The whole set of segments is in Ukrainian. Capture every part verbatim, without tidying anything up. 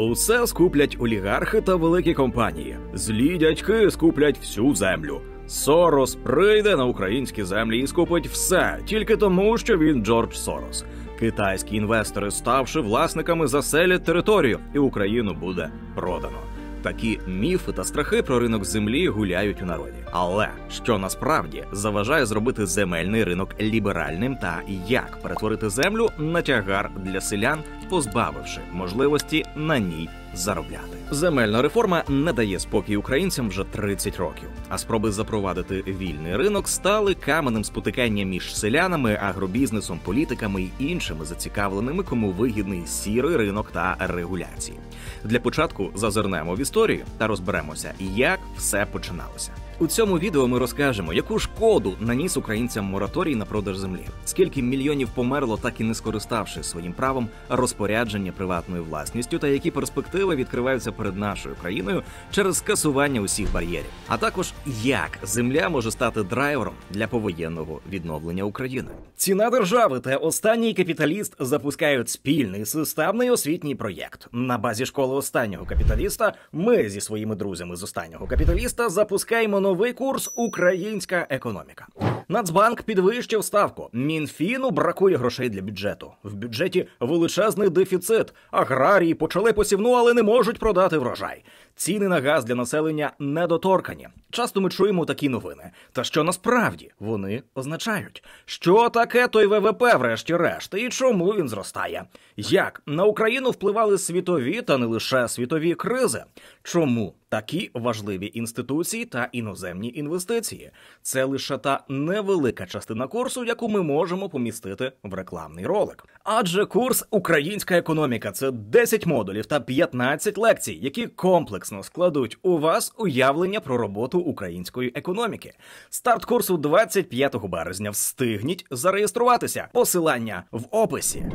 Усе скуплять олігархи та великі компанії. Злі дядьки скуплять всю землю. Сорос прийде на українські землі і скупить все, тільки тому, що він Джордж Сорос. Китайські інвестори, ставши власниками, заселять територію, і Україну буде продано. Такі міфи та страхи про ринок землі гуляють у народі. Але що насправді заважає зробити земельний ринок ліберальним та як перетворити землю на тягар для селян, позбавивши можливості на ній заробляти? Земельна реформа не дає спокій українцям вже тридцять років, а спроби запровадити вільний ринок стали каменем спотикання між селянами, агробізнесом, політиками і іншими зацікавленими, кому вигідний сірий ринок та регуляції. Для початку зазирнемо в історію та розберемося, як все починалося. У цьому відео ми розкажемо, яку шкоду наніс українцям мораторій на продаж землі, скільки мільйонів померло, так і не скориставши своїм правом розпорядження приватною власністю, та які перспективи відкриваються перед нашою країною через скасування усіх бар'єрів, а також як земля може стати драйвером для повоєнного відновлення України. Ціна держави та останній капіталіст запускають спільний системний освітній проєкт. На базі школи останнього капіталіста ми зі своїми друзями з останнього капіталіста запускаємо новий курс «Українська економіка». Нацбанк підвищив ставку. Мінфіну бракує грошей для бюджету. В бюджеті величезний дефіцит. Аграрії почали посівну, але не можуть продати врожай. Ціни на газ для населення недоторкані. Часто ми чуємо такі новини. Та що насправді вони означають? Що таке той ВВП врешті-решт? І чому він зростає? Як на Україну впливали світові та не лише світові кризи? Чому такі важливі інституції та іноземні інвестиції? Це лише та невелика частина курсу, яку ми можемо помістити в рекламний ролик. Адже курс «Українська економіка» – це десять модулів та п'ятнадцять лекцій, які комплексно складуть у вас уявлення про роботу української економіки. Старт курсу двадцять п'ятого березня. Встигніть зареєструватися. Посилання в описі.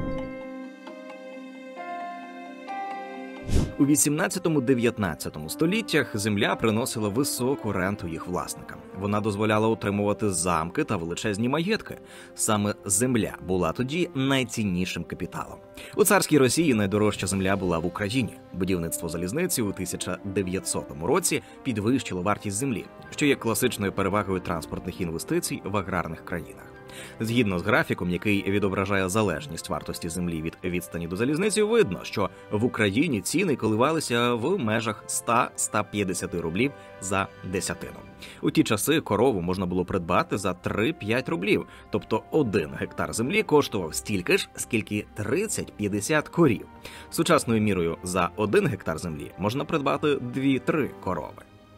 У вісімнадцятому-дев'ятнадцятому століттях земля приносила високу ренту їх власникам. Вона дозволяла утримувати замки та величезні маєтки. Саме земля була тоді найціннішим капіталом. У царській Росії найдорожча земля була в Україні. Будівництво залізниці у тисяча дев'ятсотому році підвищило вартість землі, що є класичною перевагою транспортних інвестицій в аграрних країнах. Згідно з графіком, який відображає залежність вартості землі від відстані до залізниці, видно, що в Україні ціни коливалися в межах ста — ста п'ятдесяти рублів за десятину. У ті часи корову можна було придбати за три-п'ять рублів, тобто один гектар землі коштував стільки ж, скільки тридцять-п'ятдесят корів. Сучасною мірою за один гектар землі можна придбати дві-три корови.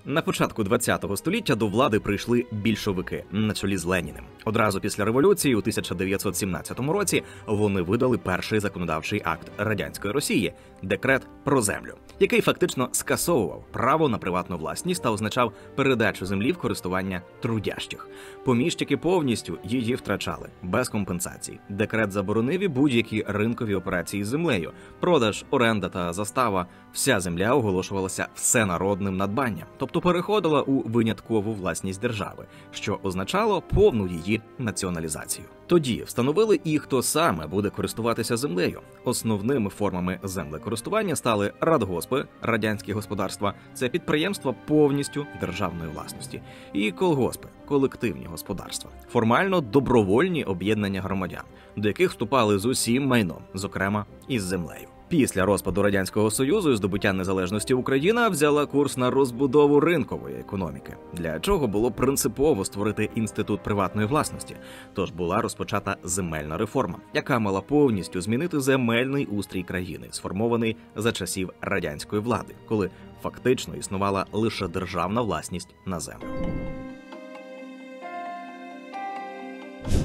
На початку двадцятого століття до влади прийшли більшовики на чолі з Леніним. Одразу після революції у тисяча дев'ятсот сімнадцятому році вони видали перший законодавчий акт радянської Росії – декрет про землю, який фактично скасовував право на приватну власність та означав передачу землі в користування трудящих. Поміщики повністю її втрачали, без компенсацій. Декрет заборонив і будь-які ринкові операції з землею. Продаж, оренда та застава – вся земля оголошувалася всенародним надбанням, тобто переходила у виняткову власність держави, що означало повну її націоналізацію. Тоді встановили і хто саме буде користуватися землею. Основними формами землекористування стали радгоспи, радянські господарства, це підприємства повністю державної власності, і колгоспи, колективні господарства, формально добровольні об'єднання громадян, до яких вступали з усім майном, зокрема із землею. Після розпаду Радянського Союзу і здобуття незалежності Україна взяла курс на розбудову ринкової економіки, для чого було принципово створити інститут приватної власності. Тож була розпочата земельна реформа, яка мала повністю змінити земельний устрій країни, сформований за часів радянської влади, коли фактично існувала лише державна власність на землю.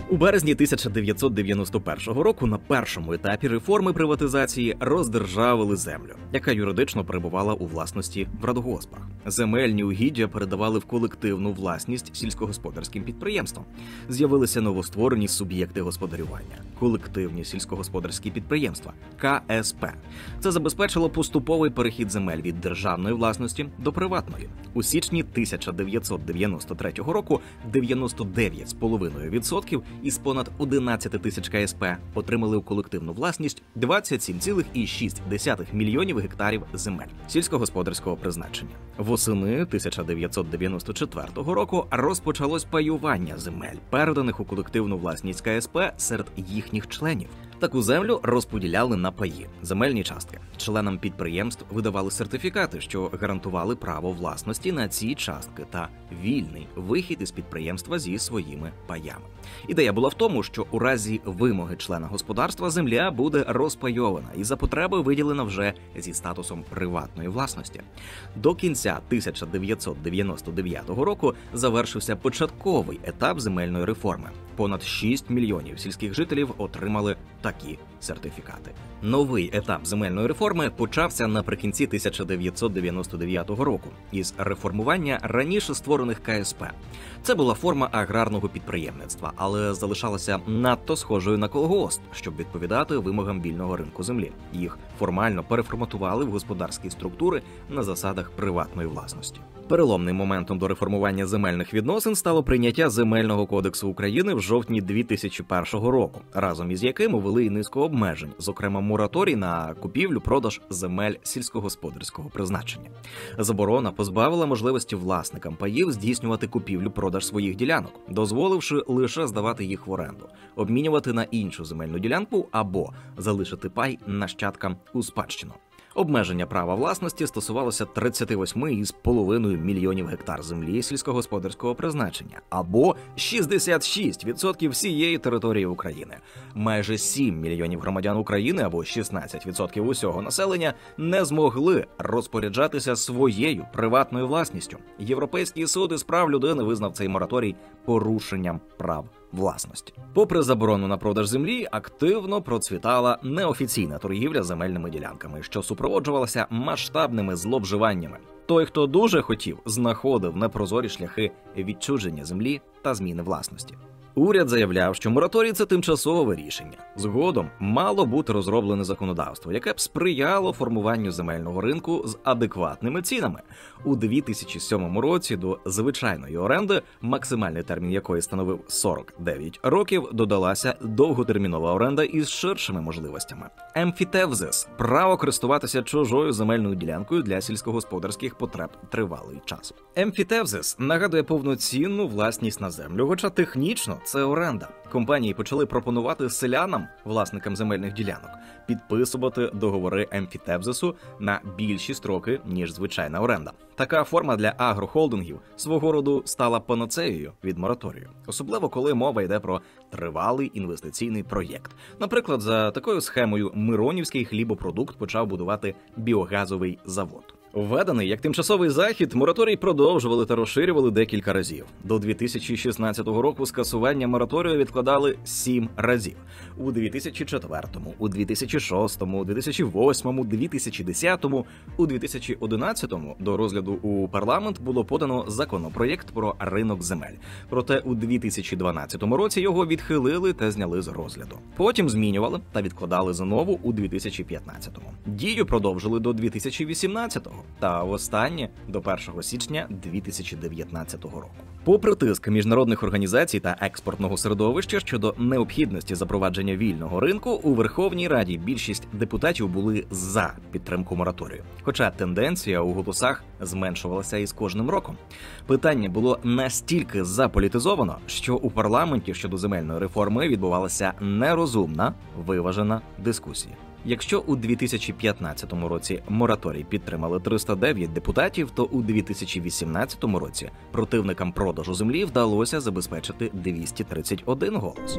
У березні тисяча дев'ятсот дев'яносто першого року на першому етапі реформи приватизації роздержавили землю, яка юридично перебувала у власності в радгоспах. Земельні угіддя передавали в колективну власність сільськогосподарським підприємствам. З'явилися новостворені суб'єкти господарювання – колективні сільськогосподарські підприємства – ка ес пе. Це забезпечило поступовий перехід земель від державної власності до приватної. У січні тисяча дев'ятсот дев'яносто третього року дев'яносто дев'ять цілих п'ять десятих відсотка із понад одинадцяти тисяч КСП отримали у колективну власність двадцять сім цілих шість десятих мільйонів гектарів земель сільськогосподарського призначення. Восени тисяча дев'ятсот дев'яносто четвертого року розпочалось паювання земель, переданих у колективну власність КСП серед їхніх членів. Таку землю розподіляли на паї, земельні частки. Членам підприємств видавали сертифікати, що гарантували право власності на ці частки та вільний вихід із підприємства зі своїми паями. Ідея була в тому, що у разі вимоги члена господарства земля буде розпайована і за потреби виділена вже зі статусом приватної власності. До кінця тисяча дев'ятсот дев'яносто дев'ятого року завершився початковий етап земельної реформи. Понад шість мільйонів сільських жителів отримали такі сертифікати. Новий етап земельної реформи почався наприкінці тисяча дев'ятсот дев'яносто дев'ятого року із реформування раніше створених КСП. Це була форма аграрного підприємництва, але залишалася надто схожою на колгосп, щоб відповідати вимогам вільного ринку землі. Їх формально переформатували в господарські структури на засадах приватної власності. Переломним моментом до реформування земельних відносин стало прийняття Земельного кодексу України в жовтні дві тисячі першого року, разом із яким ввели і низку обмежень, зокрема мораторій на купівлю-продаж земель сільськогосподарського призначення. Заборона позбавила можливості власникам паїв здійснювати купівлю-продаж своїх ділянок, дозволивши лише здавати їх в оренду, обмінювати на іншу земельну ділянку або залишити пай нащадкам у спадщину. Обмеження права власності стосувалося тридцяти восьми цілих п'яти десятих мільйонів гектар землі сільськогосподарського призначення, або шістдесят шість відсотків всієї території України. Майже сім мільйонів громадян України, або шістнадцять відсотків усього населення, не змогли розпоряджатися своєю приватною власністю. Європейський суд із прав людини визнав цей мораторій порушенням прав власності. Попри заборону на продаж землі, активно процвітала неофіційна торгівля земельними ділянками, що супроводжувалася масштабними зловживаннями. Той, хто дуже хотів, знаходив непрозорі шляхи відчуження землі та зміни власності. Уряд заявляв, що мораторій – це тимчасове рішення. Згодом мало бути розроблене законодавство, яке б сприяло формуванню земельного ринку з адекватними цінами. У дві тисячі сьомому році до звичайної оренди, максимальний термін якої становив сорок дев'ять років, додалася довготермінова оренда із ширшими можливостями. Емфітевзис – право користуватися чужою земельною ділянкою для сільськогосподарських потреб тривалий час. Емфітевзис нагадує повноцінну власність на землю, хоча технічно це оренда. Компанії почали пропонувати селянам, власникам земельних ділянок, підписувати договори емфітевзису на більші строки, ніж звичайна оренда. Така форма для агрохолдингів свого роду стала панацеєю від мораторію, особливо коли мова йде про тривалий інвестиційний проєкт. Наприклад, за такою схемою Миронівський хлібопродукт почав будувати біогазовий завод. Введений як тимчасовий захід, мораторій продовжували та розширювали декілька разів. До дві тисячі шістнадцятого року скасування мораторію відкладали сім разів. У дві тисячі четвертому, у дві тисячі шостому, у дві тисячі восьмому, у дві тисячі десятому, у дві тисячі одинадцятому до розгляду у парламент було подано законопроєкт про ринок земель. Проте у дві тисячі дванадцятому році його відхилили та зняли з розгляду. Потім змінювали та відкладали знову у дві тисячі п'ятнадцятому. Дію продовжили до дві тисячі вісімнадцятого. Та востаннє до першого січня дві тисячі дев'ятнадцятого року. Попри тиск міжнародних організацій та експортного середовища щодо необхідності запровадження вільного ринку, у Верховній Раді більшість депутатів були за підтримку мораторію. Хоча тенденція у голосах зменшувалася із кожним роком. Питання було настільки заполітизовано, що у парламенті щодо земельної реформи відбувалася нерозумна, виважена дискусія. Якщо у дві тисячі п'ятнадцятому році мораторій підтримали триста дев'ять депутатів, то у дві тисячі вісімнадцятому році противникам продажу землі вдалося забезпечити двісті тридцять один голос.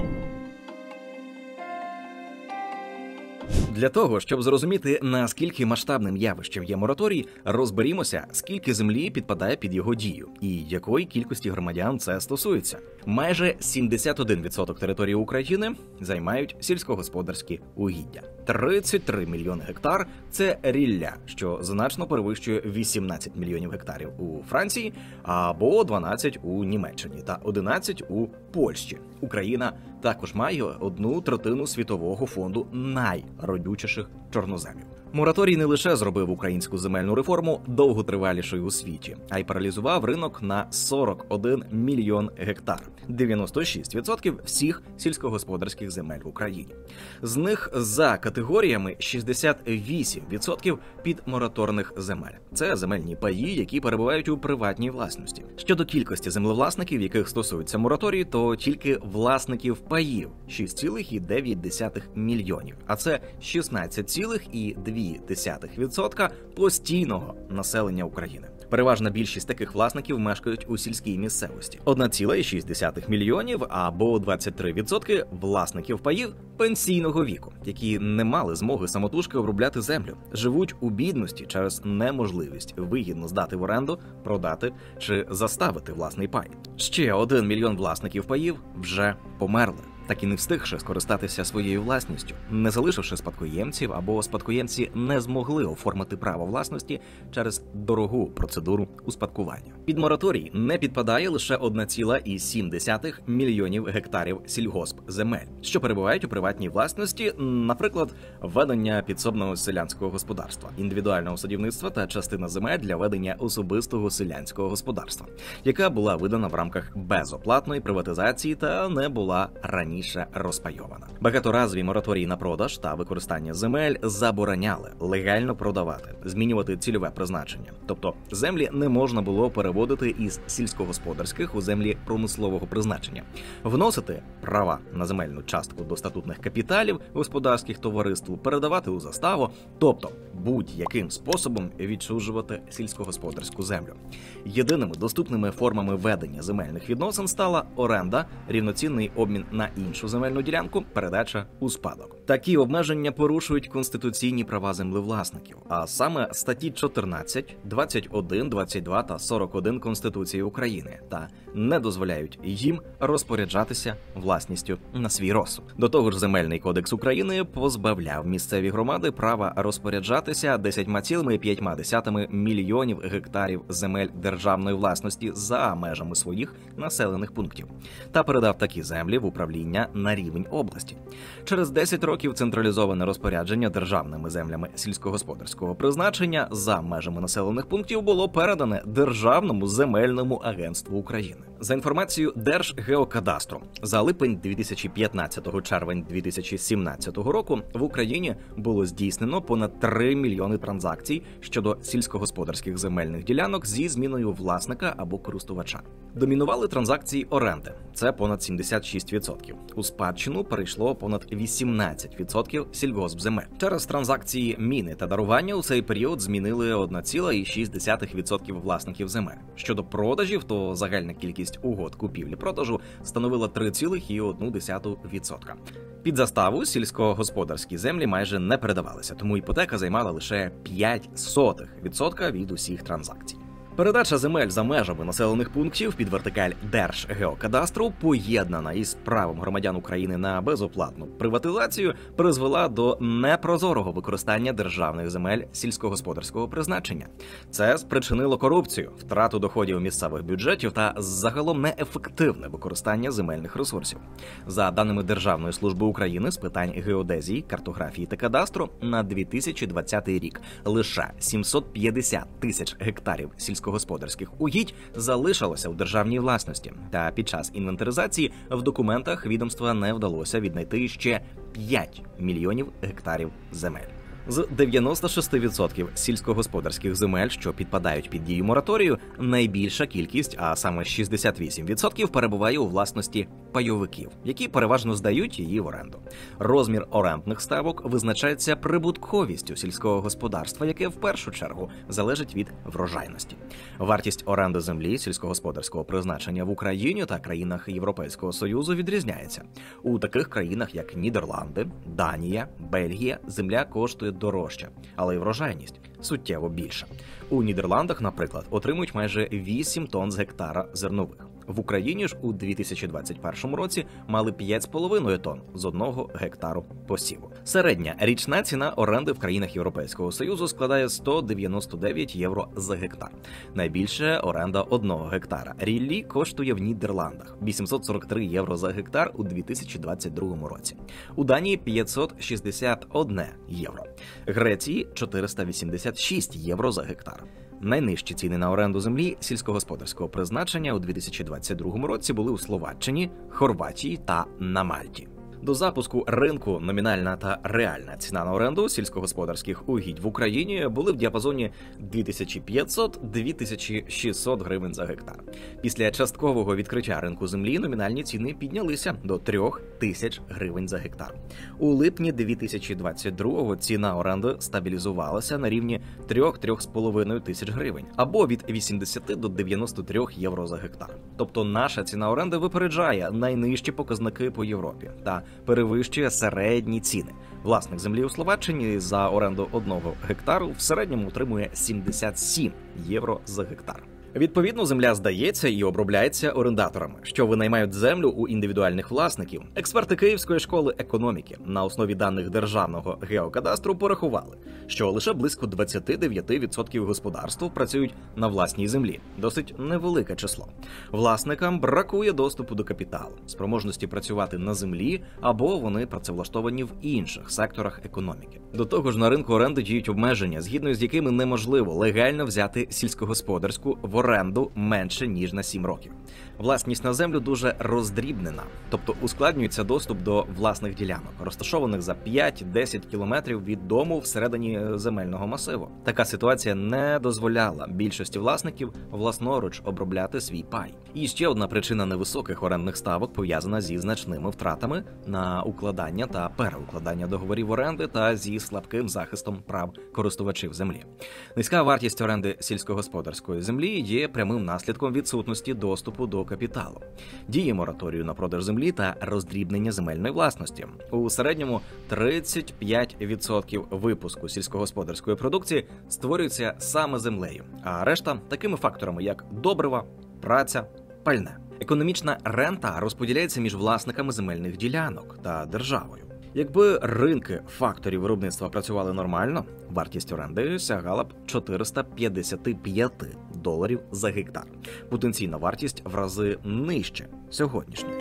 Для того, щоб зрозуміти, наскільки масштабним явищем є мораторій, розберімося, скільки землі підпадає під його дію і якої кількості громадян це стосується. Майже сімдесят один відсоток території України займають сільськогосподарські угіддя. тридцять три мільйони гектар – це рілля, що значно перевищує вісімнадцять мільйонів гектарів у Франції, або дванадцять у Німеччині та одинадцять у Польщі. Україна також має одну третину світового фонду найродючіших чорноземів. Мораторій не лише зробив українську земельну реформу довготривалішою у світі, а й паралізував ринок на сорок один мільйон гектар – дев'яносто шість відсотків всіх сільськогосподарських земель в Україні. З них за категоріями шістдесят вісім відсотків підмораторних земель. Це земельні паї, які перебувають у приватній власності. Щодо кількості землевласників, яких стосується мораторій, то тільки власників паїв – шість цілих дев'ять мільйонів, а це шістнадцять цілих дві десятих відсотка постійного населення України. Переважна більшість таких власників мешкають у сільській місцевості. одна ціла шість мільйонів або двадцять три відсотки власників паїв пенсійного віку, які не мали змоги самотужки обробляти землю, живуть у бідності через неможливість вигідно здати в оренду, продати чи заставити власний пай. Ще один мільйон власників паїв вже померли, так і не встигши скористатися своєю власністю, не залишивши спадкоємців, або спадкоємці не змогли оформити право власності через дорогу процедуру успадкування. Під мораторій не підпадає лише одна ціла сім мільйонів гектарів сільгоспземель, що перебувають у приватній власності, наприклад, ведення підсобного селянського господарства, індивідуального садівництва та частина земель для ведення особистого селянського господарства, яка була видана в рамках безоплатної приватизації та не була раніше розпайована. Багаторазові мораторії на продаж та використання земель забороняли легально продавати, змінювати цільове призначення. Тобто землі не можна було переводити із сільськогосподарських у землі промислового призначення, вносити права на земельну частку до статутних капіталів господарських товариств, передавати у заставу, тобто будь-яким способом відчужувати сільськогосподарську землю. Єдиними доступними формами ведення земельних відносин стала оренда, рівноцінний обмін на іншу земельну ділянку, передача у спадок. Такі обмеження порушують конституційні права землевласників, а саме статті чотирнадцять, двадцять один, двадцять два та сорок один Конституції України, та не дозволяють їм розпоряджатися власністю на свій розсуд. До того ж, Земельний кодекс України позбавляв місцеві громади права розпоряджатися десять цілих п'ять мільйонів гектарів земель державної власності за межами своїх населених пунктів та передав такі землі в управління на рівень області. Через десять років централізоване розпорядження державними землями сільськогосподарського призначення за межами населених пунктів було передане Державному земельному агентству України. За інформацією Держгеокадастру, за липень дві тисячі п'ятнадцятого - червень дві тисячі сімнадцятого року в Україні було здійснено понад три мільйони транзакцій щодо сільськогосподарських земельних ділянок зі зміною власника або користувача. Домінували транзакції оренди – це понад сімдесят шість відсотків. У спадщину перейшло понад вісімнадцять відсотків сільгоспземель. Через транзакції міни та дарування у цей період змінили одна ціла шість десятих відсотка власників земель. Щодо продажів, то загальна кількість угод купівлі-продажу становила три ціла одна десята відсотка. Під заставу сільськогосподарські землі майже не передавалися, тому іпотека займала лише п'ять сотих відсотка від усіх транзакцій. Передача земель за межами населених пунктів під вертикаль Держгеокадастру, поєднана із правом громадян України на безоплатну приватизацію, призвела до непрозорого використання державних земель сільськогосподарського призначення. Це спричинило корупцію, втрату доходів місцевих бюджетів та загалом неефективне використання земельних ресурсів. За даними Державної служби України з питань геодезії, картографії та кадастру, на дві тисячі двадцятий рік лише сімсот п'ятдесят тисяч гектарів сільськогосподарського сільськогосподарських угідь залишилося у державній власності, та під час інвентаризації в документах відомства не вдалося віднайти ще п'ять мільйонів гектарів земель. З дев'яноста шести відсотків сільськогосподарських земель, що підпадають під дію мораторію, найбільша кількість, а саме шістдесят вісім відсотків, перебуває у власності пайовиків, які переважно здають її в оренду. Розмір орендних ставок визначається прибутковістю сільського господарства, яке в першу чергу залежить від врожайності. Вартість оренди землі сільськогосподарського призначення в Україні та країнах Європейського Союзу відрізняється. У таких країнах, як Нідерланди, Данія, Бельгія, земля коштує дорожче, але й врожайність суттєво більша. У Нідерландах, наприклад, отримують майже вісім тонн з гектара зернових. В Україні ж у дві тисячі двадцять першому році мали п'ять з половиною тонн з одного гектару посіву. Середня річна ціна оренди в країнах Європейського Союзу складає сто дев'яносто дев'ять євро за гектар. Найбільше оренда одного гектара. Ріллі коштує в Нідерландах – вісімсот сорок три євро за гектар у дві тисячі двадцять другому році. У Данії – п'ятсот шістдесят одне євро. Греції – чотириста вісімдесят шість євро за гектар. Найнижчі ціни на оренду землі сільськогосподарського призначення у дві тисячі двадцять другому році були у Словаччині, Хорватії та на Мальті. До запуску ринку номінальна та реальна ціна на оренду сільськогосподарських угідь в Україні були в діапазоні дві тисячі п'ятсот - дві тисячі шістсот гривень за гектар. Після часткового відкриття ринку землі номінальні ціни піднялися до трьох тисяч гривень за гектар. У липні дві тисячі двадцять другого ціна оренди стабілізувалася на рівні трьох - трьох з половиною тисяч гривень, або від вісімдесяти до дев'яноста трьох євро за гектар. Тобто наша ціна оренди випереджає найнижчі показники по Європі та перевищує середні ціни. Власник землі у Словаччині за оренду одного гектару в середньому отримує сімдесят сім євро за гектар. Відповідно, земля здається і обробляється орендаторами, що винаймають землю у індивідуальних власників. Експерти Київської школи економіки на основі даних Державного геокадастру порахували, що лише близько двадцять дев'ять відсотків господарств працюють на власній землі. Досить невелике число. Власникам бракує доступу до капіталу, спроможності працювати на землі, або вони працевлаштовані в інших секторах економіки. До того ж, на ринку оренди діють обмеження, згідно з якими неможливо легально взяти сільськогосподарську в оренду менше, ніж на сім років. Власність на землю дуже роздрібнена, тобто ускладнюється доступ до власних ділянок, розташованих за п'ять - десять кілометрів від дому всередині земельного масиву. Така ситуація не дозволяла більшості власників власноруч обробляти свій пай. І ще одна причина невисоких орендних ставок пов'язана зі значними втратами на укладання та переукладання договорів оренди та зі слабким захистом прав користувачів землі. Низька вартість оренди сільськогосподарської землі є прямим наслідком відсутності доступу до капіталу, дії мораторію на продаж землі та роздрібнення земельної власності. У середньому тридцять п'ять відсотків випуску сільськогосподарської продукції створюється саме землею, а решта – такими факторами, як добрива, праця, пальне. Економічна рента розподіляється між власниками земельних ділянок та державою. Якби ринки факторів виробництва працювали нормально, вартість оренди сягала б чотириста п'ятдесят п'ять доларів за гектар. Потенційна вартість в рази нижче сьогоднішньої.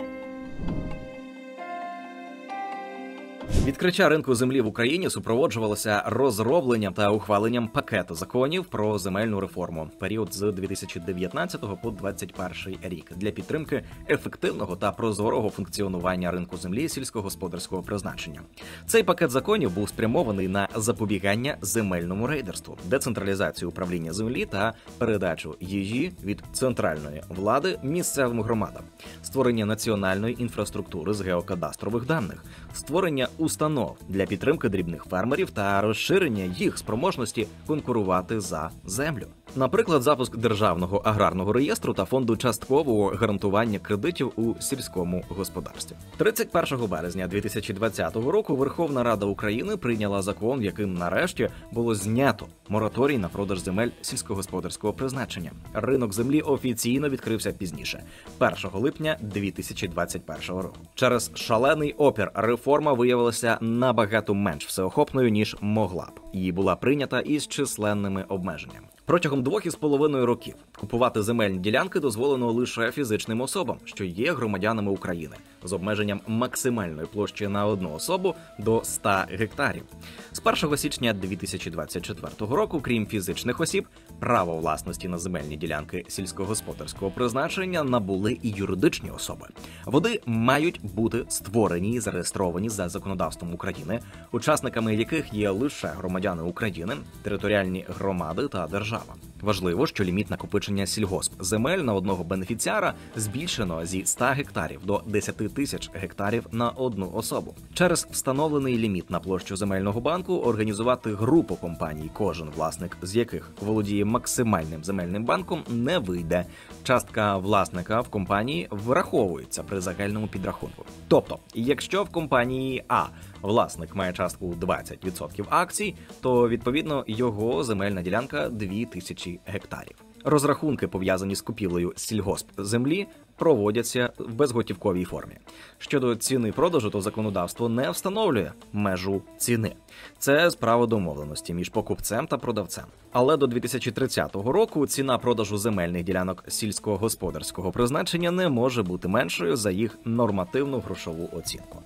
Відкриття ринку землі в Україні супроводжувалося розробленням та ухваленням пакету законів про земельну реформу в період з дві тисячі дев'ятнадцятого по дві тисячі двадцять перший рік для підтримки ефективного та прозорого функціонування ринку землі сільськогосподарського призначення. Цей пакет законів був спрямований на запобігання земельному рейдерству, децентралізацію управління землі та передачу її від центральної влади місцевим громадам, створення національної інфраструктури з геокадастрових даних, створення установ для підтримки дрібних фермерів та розширення їх спроможності конкурувати за землю. Наприклад, запуск Державного аграрного реєстру та фонду часткового гарантування кредитів у сільському господарстві. тридцять першого березня дві тисячі двадцятого року Верховна Рада України прийняла закон, яким нарешті було знято мораторій на продаж земель сільськогосподарського призначення. Ринок землі офіційно відкрився пізніше – першого липня дві тисячі двадцять першого року. Через шалений опір реформа виявилася набагато менш всеохопною, ніж могла б, і була прийнята із численними обмеженнями. Протягом двох із половиною років купувати земельні ділянки дозволено лише фізичним особам, що є громадянами України, з обмеженням максимальної площі на одну особу до ста гектарів. З першого січня дві тисячі двадцять четвертого року, крім фізичних осіб, право власності на земельні ділянки сільськогосподарського призначення набули і юридичні особи. Вони мають бути створені і зареєстровані за законодавством України, учасниками яких є лише громадяни України, територіальні громади та держави. Важливо, що ліміт накопичення сільгоспземель на одного бенефіціара збільшено зі ста гектарів до десяти тисяч гектарів на одну особу. Через встановлений ліміт на площу земельного банку організувати групу компаній, кожен власник з яких володіє максимальним земельним банком, не вийде. Частка власника в компанії враховується при загальному підрахунку. Тобто, якщо в компанії А власник має частку двадцять відсотків акцій, то, відповідно, його земельна ділянка – дві тисячі гектарів. Розрахунки, пов'язані з купівлею сільгоспземлі, проводяться в безготівковій формі. Щодо ціни продажу, то законодавство не встановлює межу ціни. Це справа домовленості між покупцем та продавцем. Але до дві тисячі тридцятого року ціна продажу земельних ділянок сільськогосподарського призначення не може бути меншою за їх нормативну грошову оцінку.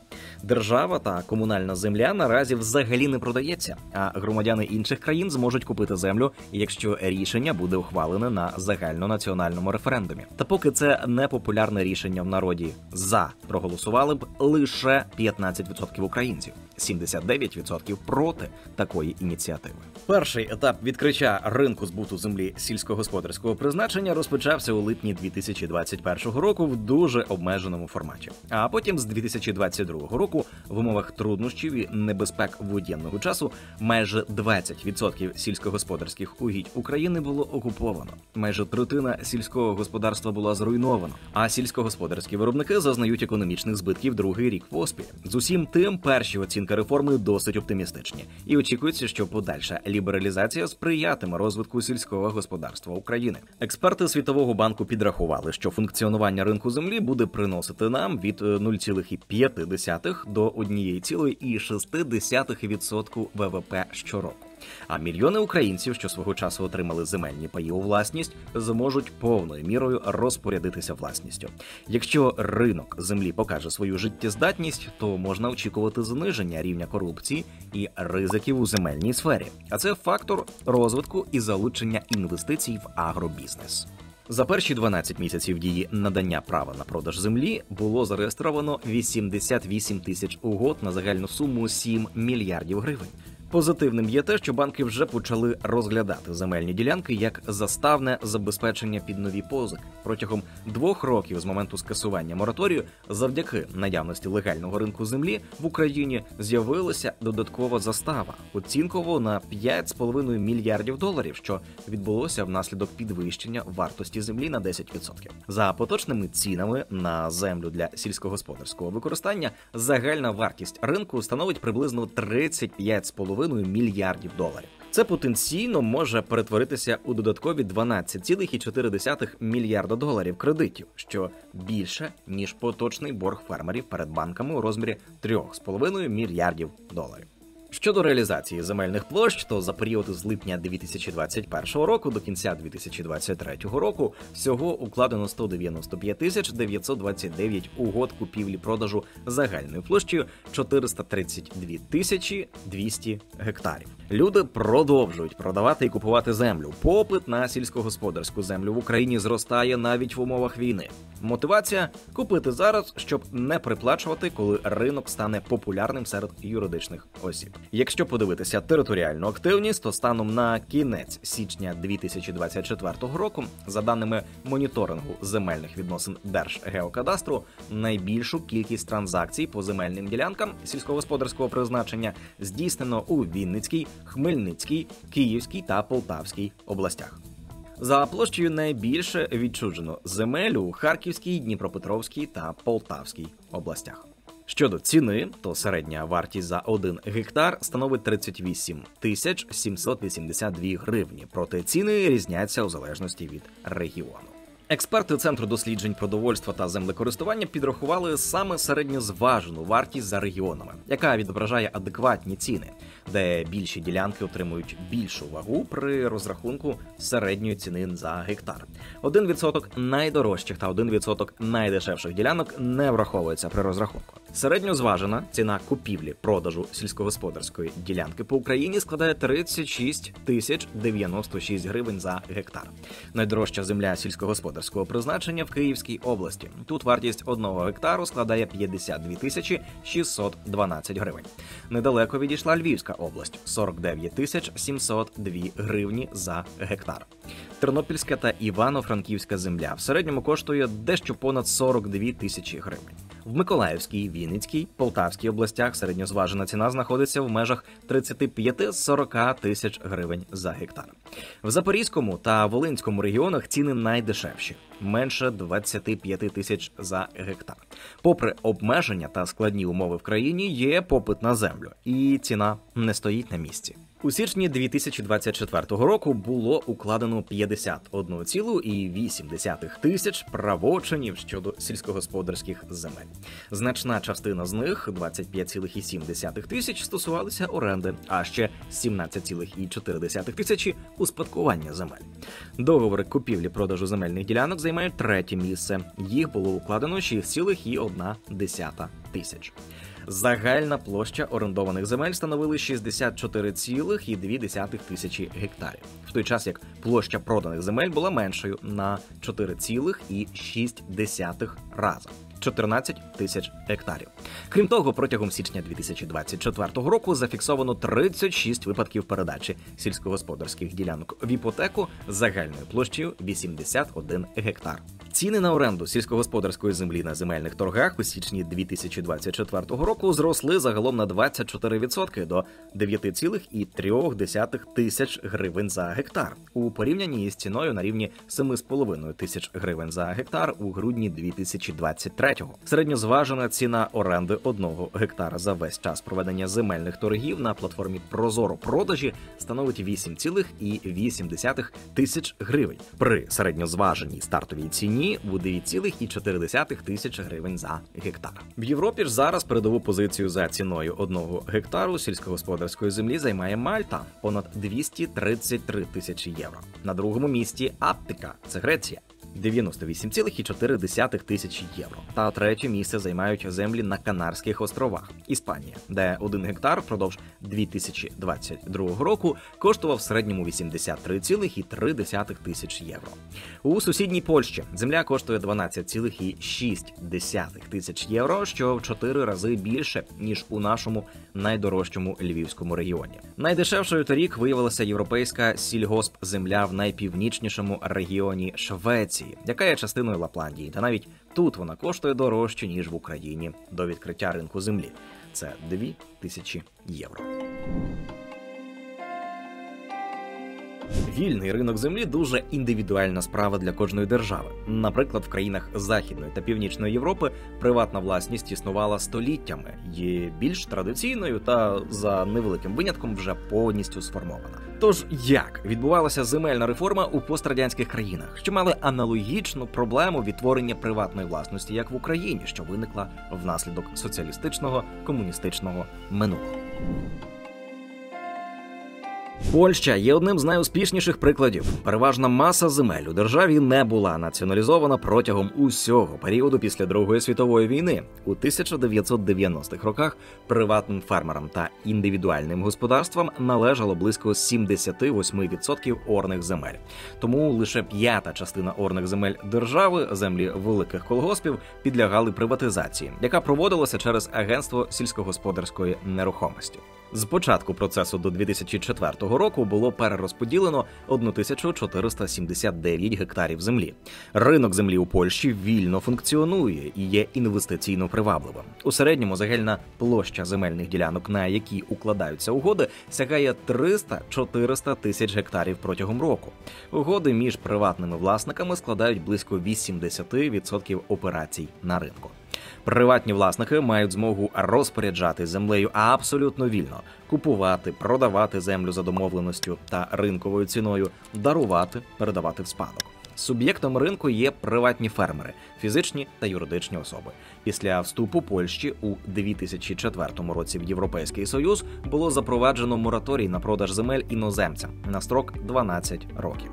Держава та комунальна земля наразі взагалі не продається, а громадяни інших країн зможуть купити землю, якщо рішення буде ухвалене на загальнонаціональному референдумі. Та поки це непопулярне рішення в народі «за», проголосували б лише п'ятнадцять відсотків українців, сімдесят дев'ять відсотків проти такої ініціативи. Перший етап відкриття ринку збуту землі сільськогосподарського призначення розпочався у липні дві тисячі двадцять першого року в дуже обмеженому форматі. А потім з дві тисячі двадцять другого року в умовах труднощів і небезпек воєнного часу майже двадцять відсотків сільськогосподарських угідь України було окуповано. Майже третина сільського господарства була зруйнована, а сільськогосподарські виробники зазнають економічних збитків другий рік поспіль. З усім тим, перші оцінки реформи досить оптимістичні, і очікується, що подальша лібералізація сприятиме розвитку сільського господарства України. Експерти Світового банку підрахували, що функціонування ринку землі буде приносити нам від нуль цілих п'ять десятих до однієї цілої шести десятих відсотка ВВП щороку. А мільйони українців, що свого часу отримали земельні паї у власність, зможуть повною мірою розпорядитися власністю. Якщо ринок землі покаже свою життєздатність, то можна очікувати зниження рівня корупції і ризиків у земельній сфері. А це фактор розвитку і залучення інвестицій в агробізнес. За перші дванадцять місяців дії надання права на продаж землі було зареєстровано вісімдесят вісім тисяч угод на загальну суму сім мільярдів гривень. Позитивним є те, що банки вже почали розглядати земельні ділянки як заставне забезпечення під нові позики. Протягом двох років з моменту скасування мораторію завдяки наявності легального ринку землі в Україні з'явилася додаткова застава, оцінково на п'ять цілих п'ять десятих мільярдів доларів, що відбулося внаслідок підвищення вартості землі на десять відсотків. За поточними цінами на землю для сільськогосподарського використання загальна вартість ринку становить приблизно тридцять п'ять цілих п'ять десятих мільярдів доларів. Це потенційно може перетворитися у додаткові дванадцять цілих чотири десятих мільярда доларів кредитів, що більше, ніж поточний борг фермерів перед банками у розмірі трьох цілих п'яти десятих мільярдів доларів. Щодо реалізації земельних площ, то за період з липня дві тисячі двадцять першого року до кінця дві тисячі двадцять третього року всього укладено сто дев'яносто п'ять тисяч дев'ятсот двадцять дев'ять угод купівлі-продажу загальною площею чотириста тридцять дві тисячі двісті гектарів. Люди продовжують продавати і купувати землю. Попит на сільськогосподарську землю в Україні зростає навіть в умовах війни. Мотивація – купити зараз, щоб не приплачувати, коли ринок стане популярним серед юридичних осіб. Якщо подивитися територіальну активність, то станом на кінець січня дві тисячі двадцять четвертого року, за даними моніторингу земельних відносин Держгеокадастру, найбільшу кількість транзакцій по земельним ділянкам сільськогосподарського призначення здійснено у Вінницькій, Хмельницькій, Київській та Полтавській областях. За площею найбільше відчужено земель у Харківській, Дніпропетровській та Полтавській областях. Щодо ціни, то середня вартість за один гектар становить тридцять вісім тисяч сімсот вісімдесят дві гривні, проте ціни різняться у залежності від регіону. Експерти Центру досліджень продовольства та землекористування підрахували саме середньозважену вартість за регіонами, яка відображає адекватні ціни, де більші ділянки отримують більшу вагу при розрахунку середньої ціни за гектар. один відсоток найдорожчих та один відсоток найдешевших ділянок не враховується при розрахунку. Середньозважена ціна купівлі-продажу сільськогосподарської ділянки по Україні складає тридцять шість тисяч дев'яносто шість гривень за гектар. Найдорожча земля сільськогосподарського призначення в Київській області. Тут вартість одного гектару складає п'ятдесят дві тисячі шістсот дванадцять гривень. Недалеко відійшла Львівська область – сорок дев'ять тисяч сімсот дві гривні за гектар. Тернопільська та Івано-Франківська земля в середньому коштує дещо понад сорок дві тисячі гривень. В Миколаївській, Вінницькій, Полтавській областях середньозважена ціна знаходиться в межах тридцять п'ять - сорок тисяч гривень за гектар. В Запорізькому та Волинському регіонах ціни найдешевші менше двадцять п'ять тисяч за гектар. Попри обмеження та складні умови в країні, є попит на землю, і ціна не стоїть на місці. У січні дві тисячі двадцять четвертого року було укладено п'ятдесят один цілих вісім десятих тисяч правочинів щодо сільськогосподарських земель. Значна частина з них, двадцять п'ять цілих сім десятих тисяч, стосувалися оренди, а ще сімнадцять цілих чотири десятих тисячі – успадкування земель. Договори купівлі-продажу земельних ділянок займають третє місце. Їх було укладено шість цілих одна десята тисяч. Загальна площа орендованих земель становила шістдесят чотири цілих дві десятих тисячі гектарів, в той час як площа проданих земель була меншою на чотири цілих шість десятих рази – чотирнадцять тисяч гектарів. Крім того, протягом січня дві тисячі двадцять четвертого року зафіксовано тридцять шість випадків передачі сільськогосподарських ділянок в іпотеку з загальною площею вісімдесят один гектар. Ціни на оренду сільськогосподарської землі на земельних торгах у січні дві тисячі двадцять четвертого року зросли загалом на двадцять чотири відсотки до дев'ять цілих три десятих тисяч гривень за гектар, у порівнянні із ціною на рівні сім цілих п'ять десятих тисяч гривень за гектар у грудні дві тисячі двадцять третього. Середньозважена ціна оренди одного гектара за весь час проведення земельних торгів на платформі «Прозоро-продажі» становить вісім цілих вісім десятих тисяч гривень при середньозваженій стартовій ціні у дев'ять цілих чотири десятих тисяч гривень за гектар. В Європі ж зараз передову позицію за ціною одного гектару сільськогосподарської землі займає Мальта – понад двісті тридцять три тисячі євро. На другому місці – Аттика, це Греція – дев'яносто вісім цілих чотири десятих тисячі євро. Та третє місце займають землі на Канарських островах – Іспанія, де один гектар впродовж дві тисячі двадцять другого року коштував в середньому вісімдесят три цілих три десятих тисяч євро. У сусідній Польщі земля коштує дванадцять цілих шість десятих тисяч євро, що в чотири рази більше, ніж у нашому найдорожчому львівському регіоні. Найдешевшою торік виявилася європейська сільгоспземля в найпівнічнішому регіоні Швеції, яка є частиною Лапландії, та навіть тут вона коштує дорожче, ніж в Україні. До відкриття ринку землі – це дві тисячі євро. Вільний ринок землі – дуже індивідуальна справа для кожної держави. Наприклад, в країнах Західної та Північної Європи приватна власність існувала століттями, є більш традиційною та, за невеликим винятком, вже повністю сформована. Тож, як відбувалася земельна реформа у пострадянських країнах, що мали аналогічну проблему відтворення приватної власності, як в Україні, що виникла внаслідок соціалістичного, комуністичного минулого? Польща є одним з найуспішніших прикладів. Переважна маса земель у державі не була націоналізована протягом усього періоду після Другої світової війни. У тисяча дев'ятсот дев'яностих роках приватним фермерам та індивідуальним господарствам належало близько сімдесят вісім відсотків орних земель. Тому лише п'ята частина орних земель держави, землі великих колгоспів, підлягали приватизації, яка проводилася через агентство сільськогосподарської нерухомості. З початку процесу до дві тисячі четвертого року було перерозподілено тисячу чотириста сімдесят дев'ять гектарів землі. Ринок землі у Польщі вільно функціонує і є інвестиційно привабливим. У середньому загальна площа земельних ділянок, на які укладаються угоди, сягає триста-чотириста тисяч гектарів протягом року. Угоди між приватними власниками складають близько вісімдесят відсотків операцій на ринку. Приватні власники мають змогу розпоряджати землею абсолютно вільно, купувати, продавати землю за домовленістю та ринковою ціною, дарувати, передавати в спадок. Суб'єктом ринку є приватні фермери, фізичні та юридичні особи. Після вступу Польщі у дві тисячі четвертому році в Європейський Союз було запроваджено мораторій на продаж земель іноземцям на строк дванадцять років.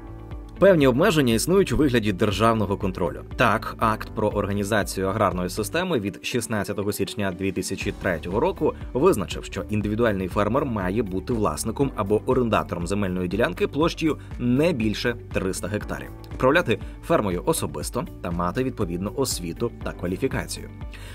Певні обмеження існують у вигляді державного контролю. Так, акт про організацію аграрної системи від шістнадцятого січня дві тисячі третього року визначив, що індивідуальний фермер має бути власником або орендатором земельної ділянки площею не більше трьохсот гектарів, управляти фермою особисто та мати відповідну освіту та кваліфікацію.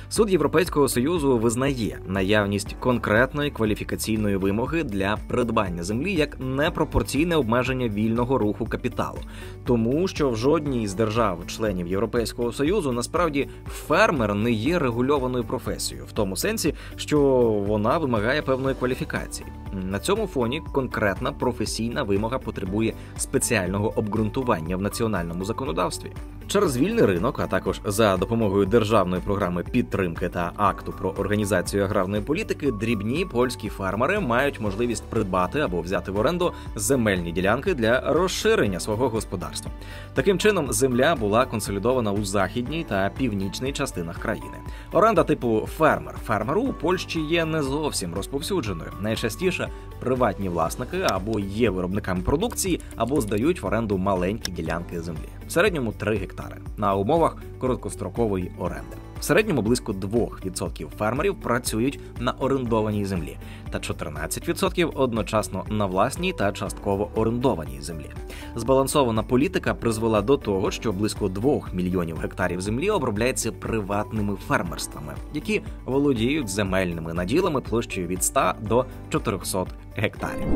Суд Європейського Союзу визнає наявність конкретної кваліфікаційної вимоги для придбання землі як непропорційне обмеження вільного руху капіталу, тому що в жодній з держав-членів Європейського Союзу насправді фермер не є регульованою професією, в тому сенсі, що вона вимагає певної кваліфікації. На цьому фоні конкретна професійна вимога потребує спеціального обґрунтування в національному законодавстві. через вільний ринок, а також за допомогою державної програми підтримки та акту про організацію аграрної політики, дрібні польські фермери мають можливість придбати або взяти в оренду земельні ділянки для розширення свого господарства. Таким чином, земля була консолідована у західній та північній частинах країни. Оренда типу фермер фермеру у Польщі є не зовсім розповсюдженою. Найчастіше приватні власники або є виробниками продукції, або здають в оренду маленькі ділянки землі. В середньому три гектари на умовах короткострокової оренди. В середньому близько два відсотки фермерів працюють на орендованій землі та чотирнадцять відсотків одночасно на власній та частково орендованій землі. Збалансована політика призвела до того, що близько двох мільйонів гектарів землі обробляється приватними фермерствами, які володіють земельними наділами площею від ста до чотирьохсот гектарів.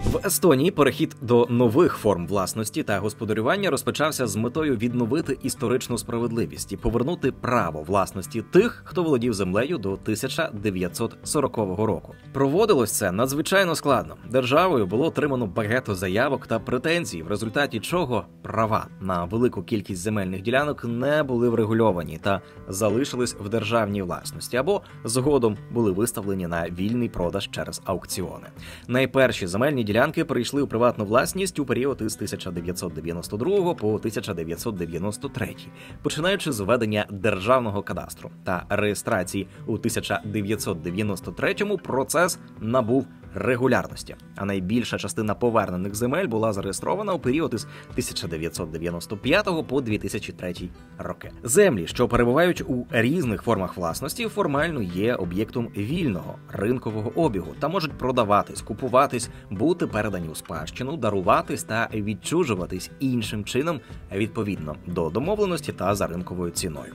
В Естонії перехід до нових форм власності та господарювання розпочався з метою відновити історичну справедливість і повернути право власності тих, хто володів землею до тисяча дев'ятсот сорокового року. Проводилось це надзвичайно складно. Державою було отримано багато заявок та претензій, в результаті чого права на велику кількість земельних ділянок не були врегульовані та залишились в державній власності, або згодом були виставлені на вільний продаж через аукціони. Найперші земельні ділянки перейшли у приватну власність у період із тисяча дев'ятсот дев'яносто другого по тисяча дев'ятсот дев'яносто третій, починаючи з введення Державного кадастру та реєстрації у тисяча дев'ятсот дев'яносто третьому, процес набув регулярності, а найбільша частина повернених земель була зареєстрована у період із тисяча дев'ятсот дев'яносто п'ятого по дві тисячі третій роки. Землі, що перебувають у різних формах власності, формально є об'єктом вільного ринкового обігу та можуть продаватись, купуватись, бути передані у спадщину, даруватись та відчужуватись іншим чином відповідно до домовленості та за ринковою ціною.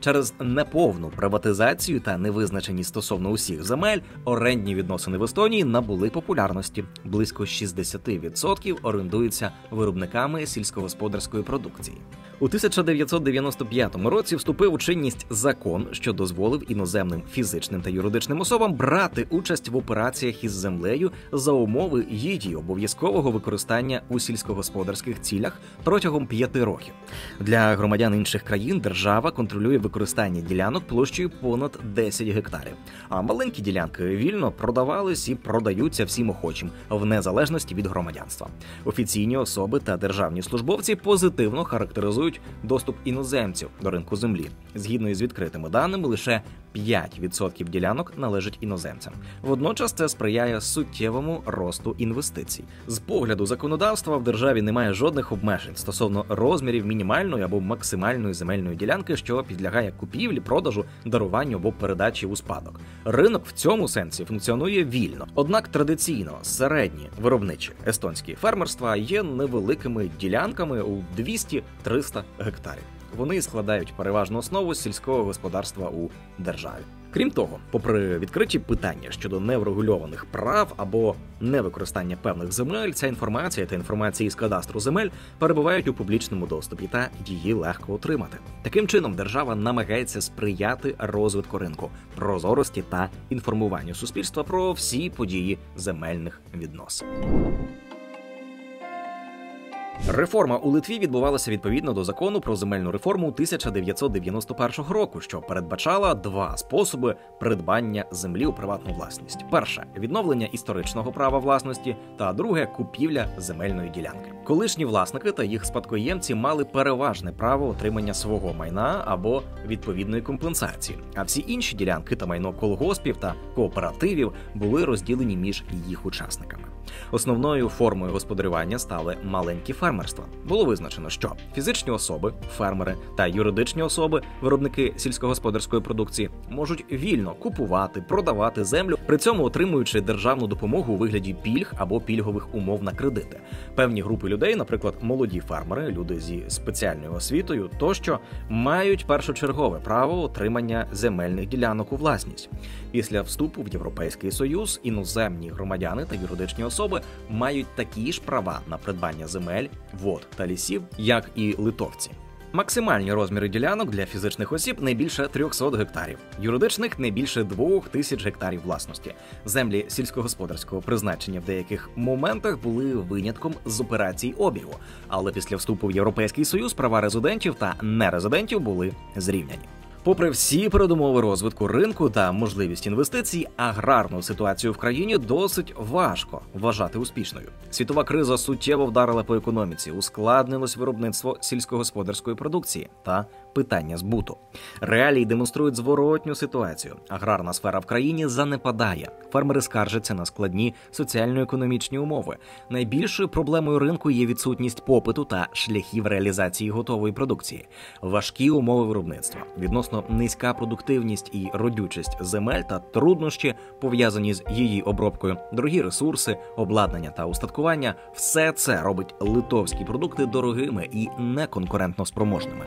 Через неповну приватизацію та невизначеність стосовно усіх земель орендні відносини в Естонії набули популярності. Близько шістдесят відсотків орендуються виробниками сільськогосподарської продукції. У тисяча дев'ятсот дев'яносто п'ятому році вступив у чинність закон, що дозволив іноземним фізичним та юридичним особам брати участь в операціях із землею за умови її обов'язкового використання у сільськогосподарських цілях протягом п'яти років. Для громадян інших країн держава контролює використання ділянок площею понад десять гектарів, а маленькі ділянки вільно продавались і продаються всім охочим, в незалежності від громадянства. Офіційні особи та державні службовці позитивно характеризують доступ іноземців до ринку землі. Згідно із відкритими даними, лише п'ять відсотків ділянок належить іноземцям. Водночас це сприяє суттєвому росту інвестицій. З погляду законодавства в державі немає жодних обмежень стосовно розмірів мінімальної або максимальної земельної ділянки, що підлягає купівлі, продажу, даруванню або передачі у спадок. Ринок в цьому сенсі функціонує вільно. Однак традиційно середні виробничі естонські фермерства є невеликими ділянками у двісті-триста гектарів. Вони складають переважну основу сільського господарства у державі. Крім того, попри відкриті питання щодо неврегульованих прав або невикористання певних земель, ця інформація та інформація із кадастру земель перебувають у публічному доступі та її легко отримати. Таким чином, держава намагається сприяти розвитку ринку, прозорості та інформуванню суспільства про всі події земельних відносин. Реформа у Литві відбувалася відповідно до закону про земельну реформу тисяча дев'ятсот дев'яносто першого року, що передбачала два способи придбання землі у приватну власність. Перше – відновлення історичного права власності, та друге – купівля земельної ділянки. Колишні власники та їх спадкоємці мали переважне право отримання свого майна або відповідної компенсації, а всі інші ділянки та майно колгоспів та кооперативів були розділені між їх учасниками. Основною формою господарювання стали маленькі фермерства. Було визначено, що фізичні особи, фермери та юридичні особи, виробники сільськогосподарської продукції, можуть вільно купувати, продавати землю, при цьому отримуючи державну допомогу у вигляді пільг або пільгових умов на кредити. Певні групи людей, наприклад, молоді фермери, люди зі спеціальною освітою тощо, мають першочергове право отримання земельних ділянок у власність. Після вступу в Європейський Союз іноземні громадяни та юридичні особи Особи мають такі ж права на придбання земель, вод та лісів, як і литовці. Максимальні розміри ділянок для фізичних осіб не більше трьохсот гектарів, юридичних не більше двох тисяч гектарів власності. Землі сільськогосподарського призначення в деяких моментах були винятком з операцій обігу, але після вступу в Європейський Союз права резидентів та нерезидентів були зрівняні. Попри всі передумови розвитку ринку та можливість інвестицій, аграрну ситуацію в країні досить важко вважати успішною. Світова криза суттєво вдарила по економіці, ускладнилось виробництво сільськогосподарської продукції та питання збуту. Реалії демонструють зворотню ситуацію. Аграрна сфера в країні занепадає. Фермери скаржаться на складні соціально-економічні умови. Найбільшою проблемою ринку є відсутність попиту та шляхів реалізації готової продукції. Важкі умови виробництва, відносно низька продуктивність і родючість земель та труднощі, пов'язані з її обробкою, дорогі ресурси, обладнання та устаткування – все це робить литовські продукти дорогими і неконкурентноспроможними.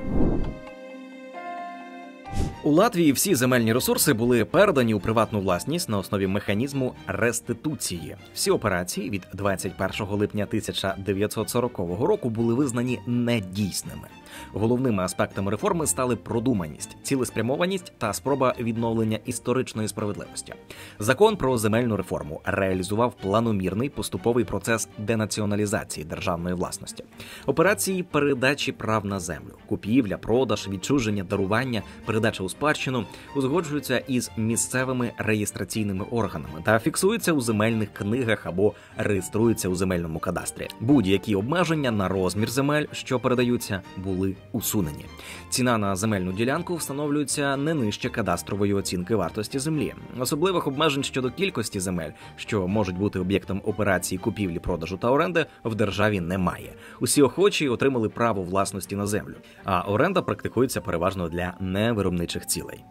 У Латвії всі земельні ресурси були передані у приватну власність на основі механізму реституції. Всі операції від двадцять першого липня тисяча дев'ятсот сорокового року були визнані недійсними. Головними аспектами реформи стали продуманість, цілеспрямованість та спроба відновлення історичної справедливості. Закон про земельну реформу реалізував планомірний поступовий процес денаціоналізації державної власності. Операції передачі прав на землю, купівля, продаж, відчуження, дарування, передача у спадщину узгоджуються із місцевими реєстраційними органами та фіксуються у земельних книгах або реєструються у земельному кадастрі. Будь-які обмеження на розмір земель, що передаються, були усунені. Ціна на земельну ділянку встановлюється не нижче кадастрової оцінки вартості землі. Особливих обмежень щодо кількості земель, що можуть бути об'єктом операції купівлі, продажу та оренди, в державі немає. Усі охочі отримали право власності на землю, а оренда практикується переважно для невиробничих цілей.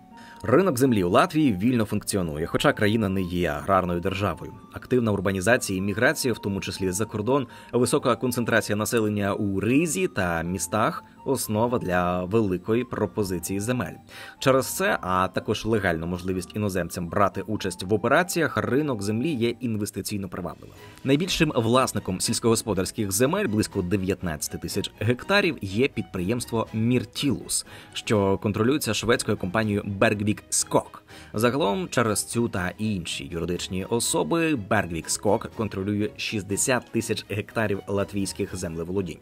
Ринок землі у Латвії вільно функціонує, хоча країна не є аграрною державою. Активна урбанізація і міграція, в тому числі за кордон, висока концентрація населення у ризі та містах – основа для великої пропозиції земель. Через це, а також легальну можливість іноземцям брати участь в операціях, ринок землі є інвестиційно привабливим. Найбільшим власником сільськогосподарських земель, близько дев'ятнадцять тисяч гектарів, є підприємство «Міртілус», що контролюється шведською компанією Bergvik Skog. Загалом через цю та інші юридичні особи Bergvik Skog контролює шістдесят тисяч гектарів латвійських землеволодінь.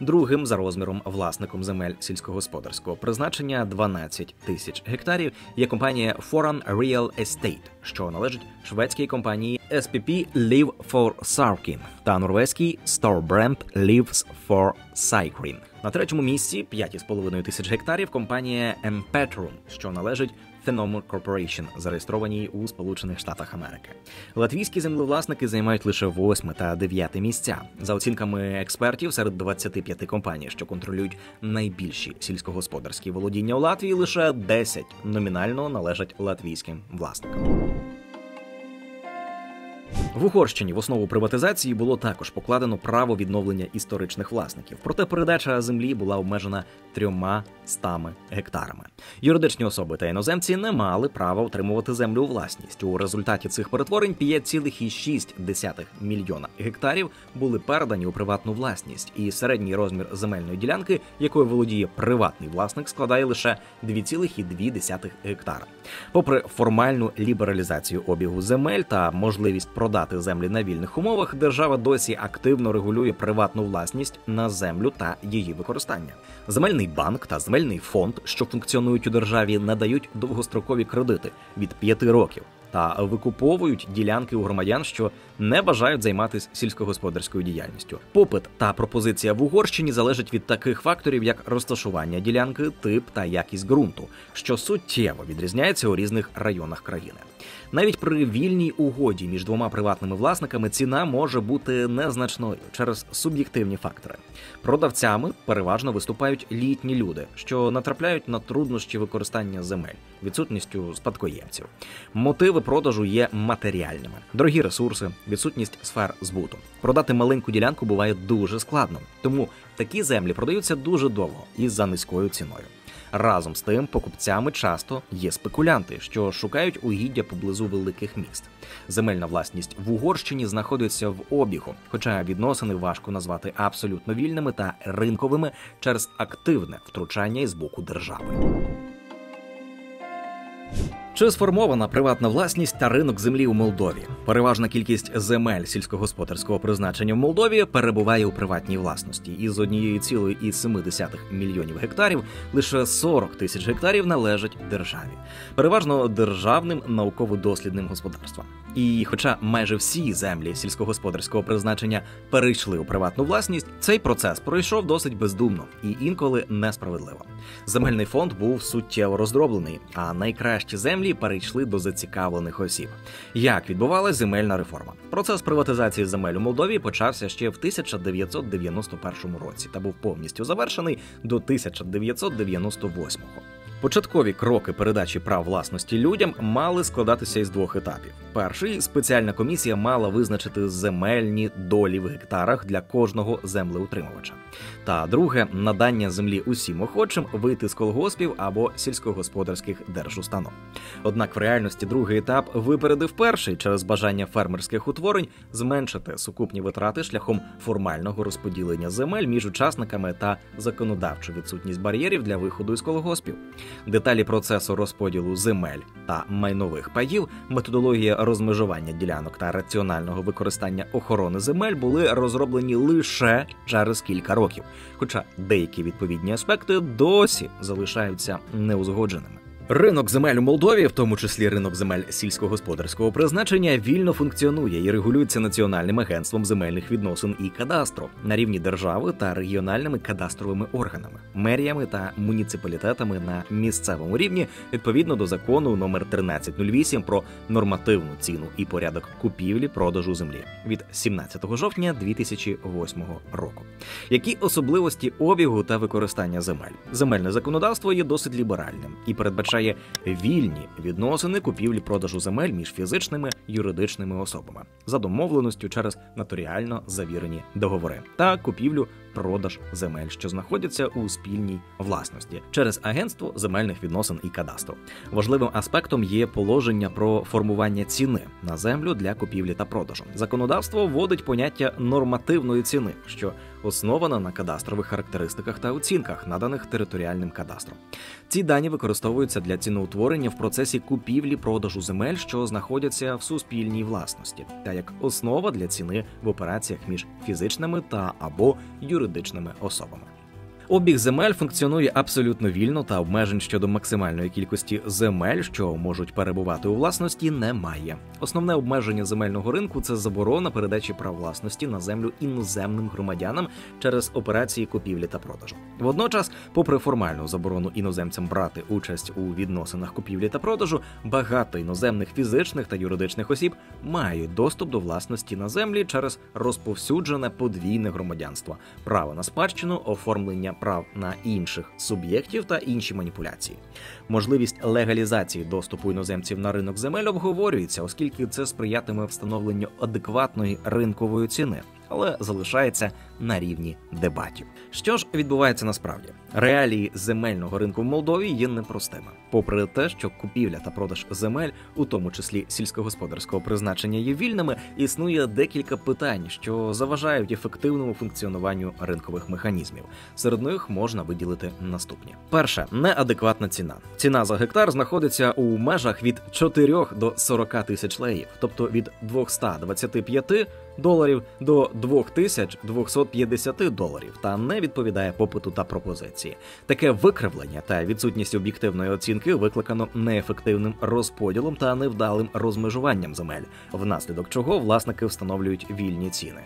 Другим за розміром власником земель сільськогосподарського призначення, дванадцять тисяч гектарів, є компанія Foreign Real Estate, що належить шведській компанії ес пі пі Live for Sarkin та норвезькій Storebrand Lives for Sykrin. На третьому місці, п'ять і п'ять тисяч гектарів, компанія Empetrum, що належить Phenomen Corporation, зареєстрованій у Сполучених Штатах Америки. Латвійські землевласники займають лише восьме та дев'яте місця. За оцінками експертів, серед двадцяти п'яти компаній, що контролюють найбільші сільськогосподарські володіння у Латвії, лише десять номінально належать латвійським власникам. В Угорщині в основу приватизації було також покладено право відновлення історичних власників, проте передача землі була обмежена трьома стами гектарами. Юридичні особи та іноземці не мали права отримувати землю у власність. У результаті цих перетворень п'ять цілих шість десятих мільйона гектарів були передані у приватну власність, і середній розмір земельної ділянки, якою володіє приватний власник, складає лише дві цілих дві десятих гектара. Попри формальну лібералізацію обігу земель та можливість продати землі на вільних умовах, держава досі активно регулює приватну власність на землю та її використання. Земельний банк та земельний фонд, що функціонують у державі, надають довгострокові кредити від п'яти років та викуповують ділянки у громадян, що не бажають займатися сільськогосподарською діяльністю. Попит та пропозиція в Угорщині залежить від таких факторів, як розташування ділянки, тип та якість ґрунту, що суттєво відрізняється у різних районах країни. Навіть при вільній угоді між двома приватними власниками ціна може бути незначною через суб'єктивні фактори. Продавцями переважно виступають літні люди, що натрапляють на труднощі використання земель, відсутністю спадкоємців. Мотиви продажу є матеріальними. Дорогі ресурси, відсутність сфер збуту. Продати маленьку ділянку буває дуже складно, тому такі землі продаються дуже довго і за низькою ціною. Разом з тим, покупцями часто є спекулянти, що шукають угіддя поблизу великих міст. Земельна власність в Угорщині знаходиться в обігу, хоча відносини важко назвати абсолютно вільними та ринковими через активне втручання із боку держави. Чи сформована приватна власність та ринок землі у Молдові? Переважна кількість земель сільськогосподарського призначення в Молдові перебуває у приватній власності. Із однієї цілої семи десятих мільйонів гектарів лише сорок тисяч гектарів належать державі. Переважно державним науково-дослідним господарствам. І хоча майже всі землі сільськогосподарського призначення перейшли у приватну власність, цей процес пройшов досить бездумно і інколи несправедливо. Земельний фонд був суттєво роздроблений, а найкращі землі перейшли до зацікавлених осіб. Як відбувалася земельна реформа? Процес приватизації земель у Молдові почався ще в тисяча дев'ятсот дев'яносто першому році та був повністю завершений до тисяча дев'ятсот дев'яносто восьмого. Початкові кроки передачі прав власності людям мали складатися із двох етапів. Перший – спеціальна комісія мала визначити земельні долі в гектарах для кожного землеутримувача. Та друге – надання землі усім охочим вийти з колгоспів або сільськогосподарських держустанов. Однак в реальності другий етап випередив перший через бажання фермерських утворень зменшити сукупні витрати шляхом формального розподілення земель між учасниками та законодавчу відсутність бар'єрів для виходу із колгоспів. Деталі процесу розподілу земель та майнових паїв, методологія розмежування ділянок та раціонального використання охорони земель були розроблені лише через кілька років, хоча деякі відповідні аспекти досі залишаються неузгодженими. Ринок земель у Молдові, в тому числі ринок земель сільськогосподарського призначення, вільно функціонує і регулюється Національним агентством земельних відносин і кадастру на рівні держави та регіональними кадастровими органами, меріями та муніципалітетами на місцевому рівні відповідно до закону номер тринадцять нуль вісім про нормативну ціну і порядок купівлі-продажу землі від сімнадцятого жовтня дві тисячі восьмого року. Які особливості обігу та використання земель? Земельне законодавство є досить ліберальним і передбачає вільні відносини купівлі-продажу земель між фізичними і юридичними особами за домовленістю через нотаріально завірені договори та купівлю-продаж земель, що знаходяться у спільній власності через агентство земельних відносин і кадастру. Важливим аспектом є положення про формування ціни на землю для купівлі та продажу. Законодавство вводить поняття нормативної ціни, що основана на кадастрових характеристиках та оцінках, наданих територіальним кадастром. Ці дані використовуються для ціноутворення в процесі купівлі-продажу земель, що знаходяться в суспільній власності, та як основа для ціни в операціях між фізичними та або юридичними особами. Обіг земель функціонує абсолютно вільно та обмежень щодо максимальної кількості земель, що можуть перебувати у власності, немає. Основне обмеження земельного ринку – це заборона передачі прав власності на землю іноземним громадянам через операції купівлі та продажу. Водночас, попри формальну заборону іноземцям брати участь у відносинах купівлі та продажу, багато іноземних фізичних та юридичних осіб мають доступ до власності на землі через розповсюджене подвійне громадянство, право на спадщину, оформлення прав на інших суб'єктів та інші маніпуляції. Можливість легалізації доступу іноземців на ринок земель обговорюється, оскільки це сприятиме встановленню адекватної ринкової ціни, але залишається на рівні дебатів. Що ж відбувається насправді? Реалії земельного ринку в Молдові є непростими. Попри те, що купівля та продаж земель, у тому числі сільськогосподарського призначення, є вільними, існує декілька питань, що заважають ефективному функціонуванню ринкових механізмів. Серед них можна виділити наступні. Перше – неадекватна ціна. Ціна за гектар знаходиться у межах від чотирьох до сорока тисяч леїв, тобто від двохсот двадцяти п'яти доларів до двох тисяч двохсот п'ятдесяти доларів та не відповідає попиту та пропозиції. Таке викривлення та відсутність об'єктивної оцінки викликано неефективним розподілом та невдалим розмежуванням земель, внаслідок чого власники встановлюють вільні ціни.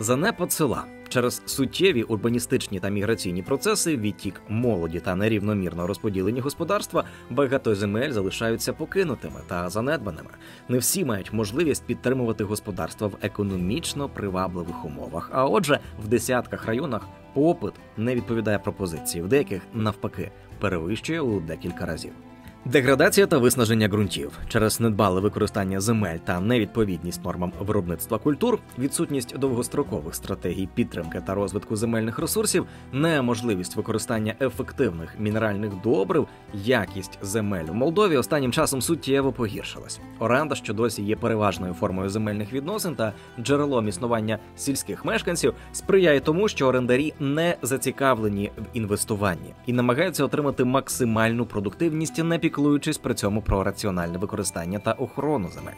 Занепад села. Через суттєві урбаністичні та міграційні процеси, відтік молоді та нерівномірно розподілені господарства, багато земель залишаються покинутими та занедбаними. Не всі мають можливість підтримувати господарства в економічно привабливих умовах, а отже, в десятках районах попит не відповідає пропозиції, в деяких, навпаки, перевищує у декілька разів. Деградація та виснаження ґрунтів через недбале використання земель та невідповідність нормам виробництва культур, відсутність довгострокових стратегій підтримки та розвитку земельних ресурсів, неможливість використання ефективних мінеральних добрив, якість земель у Молдові останнім часом суттєво погіршилась. Оренда, що досі є переважною формою земельних відносин та джерелом існування сільських мешканців, сприяє тому, що орендарі не зацікавлені в інвестуванні і намагаються отримати максимальну продуктивність, не піклуючись при цьому про раціональне використання та охорону земель.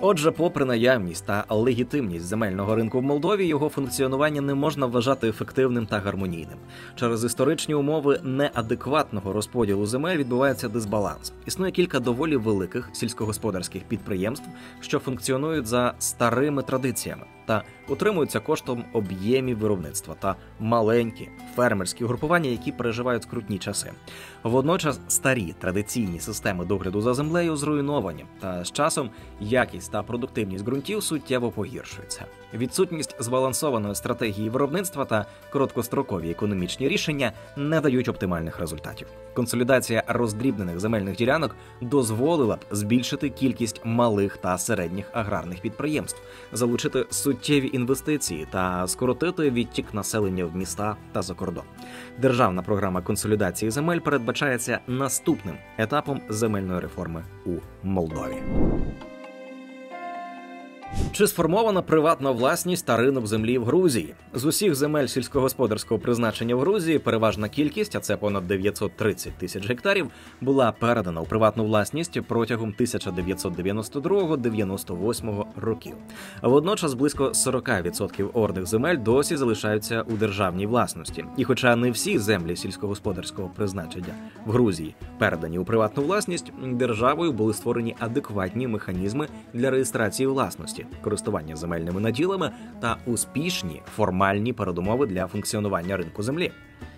Отже, попри наявність та легітимність земельного ринку в Молдові, його функціонування не можна вважати ефективним та гармонійним. Через історичні умови неадекватного розподілу земель відбувається дисбаланс. Існує кілька доволі великих сільськогосподарських підприємств, що функціонують за старими традиціями та утримуються коштом об'ємів виробництва та маленькі фермерські угрупування, які переживають скрутні часи. Водночас старі традиційні системи догляду за землею зруйновані, та з часом якість та продуктивність ґрунтів суттєво погіршується. Відсутність збалансованої стратегії виробництва та короткострокові економічні рішення не дають оптимальних результатів. Консолідація роздрібнених земельних ділянок дозволила б збільшити кількість малих та середніх аграрних підприємств, залучити суттєві інвестиції та скоротити відтік населення в міста та за кордон. Державна програма консолідації земель передбачається наступним етапом земельної реформи у Молдові. Чи сформована приватна власність та ринок землі в Грузії? З усіх земель сільськогосподарського призначення в Грузії переважна кількість, а це понад дев'ятсот тридцять тисяч гектарів, була передана у приватну власність протягом тисяча дев'ятсот дев'яносто другого — дев'яносто восьмого років. Водночас близько сорок відсотків орних земель досі залишаються у державній власності. І хоча не всі землі сільськогосподарського призначення в Грузії передані у приватну власність, державою були створені адекватні механізми для реєстрації власності, користування земельними наділами та успішні формальні передумови для функціонування ринку землі.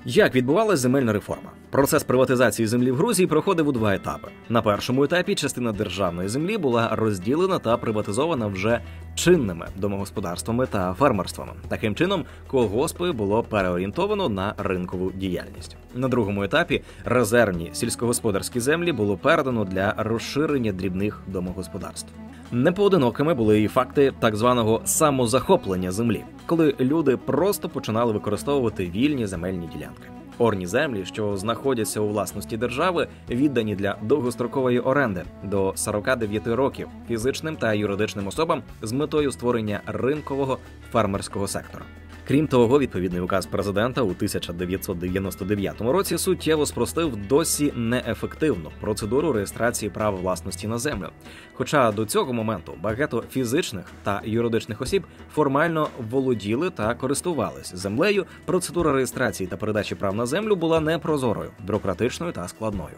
Як відбувалася земельна реформа? Процес приватизації землі в Грузії проходив у два етапи. На першому етапі частина державної землі була розділена та приватизована вже чинними домогосподарствами та фермерствами. Таким чином, колгоспи було переорієнтовано на ринкову діяльність. На другому етапі резервні сільськогосподарські землі було передано для розширення дрібних домогосподарств. Непоодинокими були і факти так званого самозахоплення землі, коли люди просто починали використовувати вільні земельні ділянки. Орні землі, що знаходяться у власності держави, віддані для довгострокової оренди до сорока дев'яти років фізичним та юридичним особам з метою створення ринкового фермерського сектору. Крім того, відповідний указ президента у тисяча дев'ятсот дев'яносто дев'ятому році суттєво спростив досі неефективну процедуру реєстрації прав власності на землю. Хоча до цього моменту багато фізичних та юридичних осіб формально володіли та користувалися землею, процедура реєстрації та передачі прав на землю була непрозорою, бюрократичною та складною.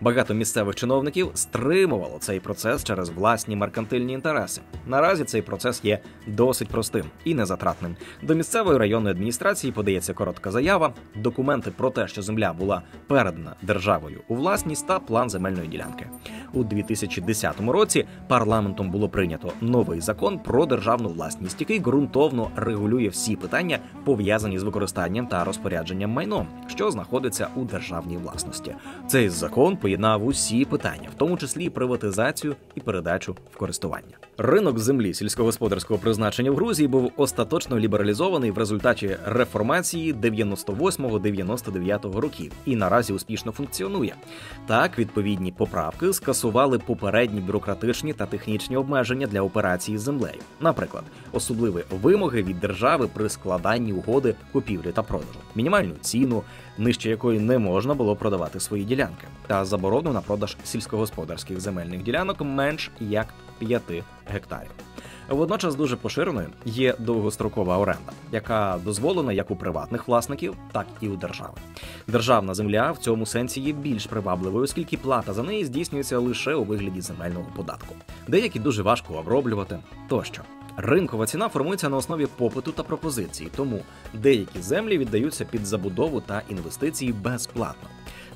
Багато місцевих чиновників стримувало цей процес через власні меркантильні інтереси. Наразі цей процес є досить простим і незатратним. До місцевих районної адміністрації подається коротка заява, документи про те, що земля була передана державою у власність, та план земельної ділянки. У дві тисячі десятому році парламентом було прийнято новий закон про державну власність, який ґрунтовно регулює всі питання, пов'язані з використанням та розпорядженням майном, що знаходиться у державній власності. Цей закон поєднав усі питання, в тому числі приватизацію і передачу в користування. Ринок землі сільськогосподарського призначення в Грузії був остаточно лібералізований в результаті реформації дев'яносто восьмого — дев'яносто дев'ятого років і наразі успішно функціонує. Так, відповідні поправки скасували попередні бюрократичні та технічні обмеження для операції з землею. Наприклад, особливі вимоги від держави при складанні угоди купівлі та продажу, мінімальну ціну, нижче якої не можна було продавати свої ділянки, та заборону на продаж сільськогосподарських земельних ділянок менш як п'яти гектарів. Водночас дуже поширеною є довгострокова оренда, яка дозволена як у приватних власників, так і у держави. Державна земля в цьому сенсі є більш привабливою, оскільки плата за неї здійснюється лише у вигляді земельного податку. Деякі дуже важко оброблювати тощо. Ринкова ціна формується на основі попиту та пропозиції, тому деякі землі віддаються під забудову та інвестиції безплатно.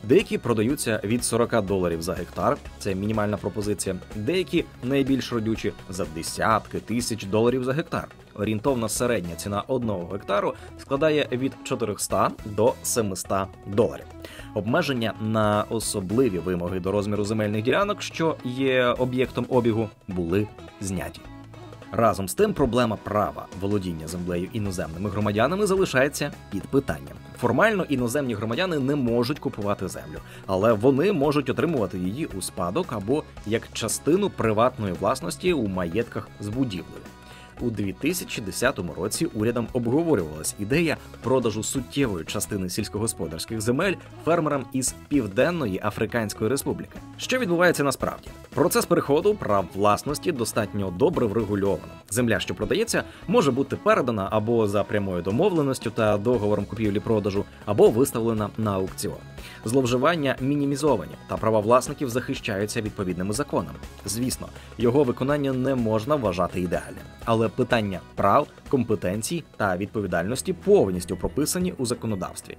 Деякі продаються від сорока доларів за гектар, це мінімальна пропозиція, деякі, найбільш родючі, за десятки тисяч доларів за гектар. орієнтовно середня ціна одного гектару складає від чотириста до семисот доларів. Обмеження на особливі вимоги до розміру земельних ділянок, що є об'єктом обігу, були зняті. Разом з тим, проблема права володіння землею іноземними громадянами залишається під питанням. Формально іноземні громадяни не можуть купувати землю, але вони можуть отримувати її у спадок або як частину приватної власності у маєтках з будівлею. У дві тисячі десятому році урядом обговорювалась ідея продажу суттєвої частини сільськогосподарських земель фермерам із Південної Африканської Республіки. Що відбувається насправді? Процес переходу прав власності достатньо добре врегульовано. Земля, що продається, може бути передана або за прямою домовленістю та договором купівлі-продажу, або виставлена на аукціон. Зловживання мінімізовані, та права власників захищаються відповідними законами. Звісно, його виконання не можна вважати ідеальним. Але питання прав, компетенцій та відповідальності повністю прописані у законодавстві.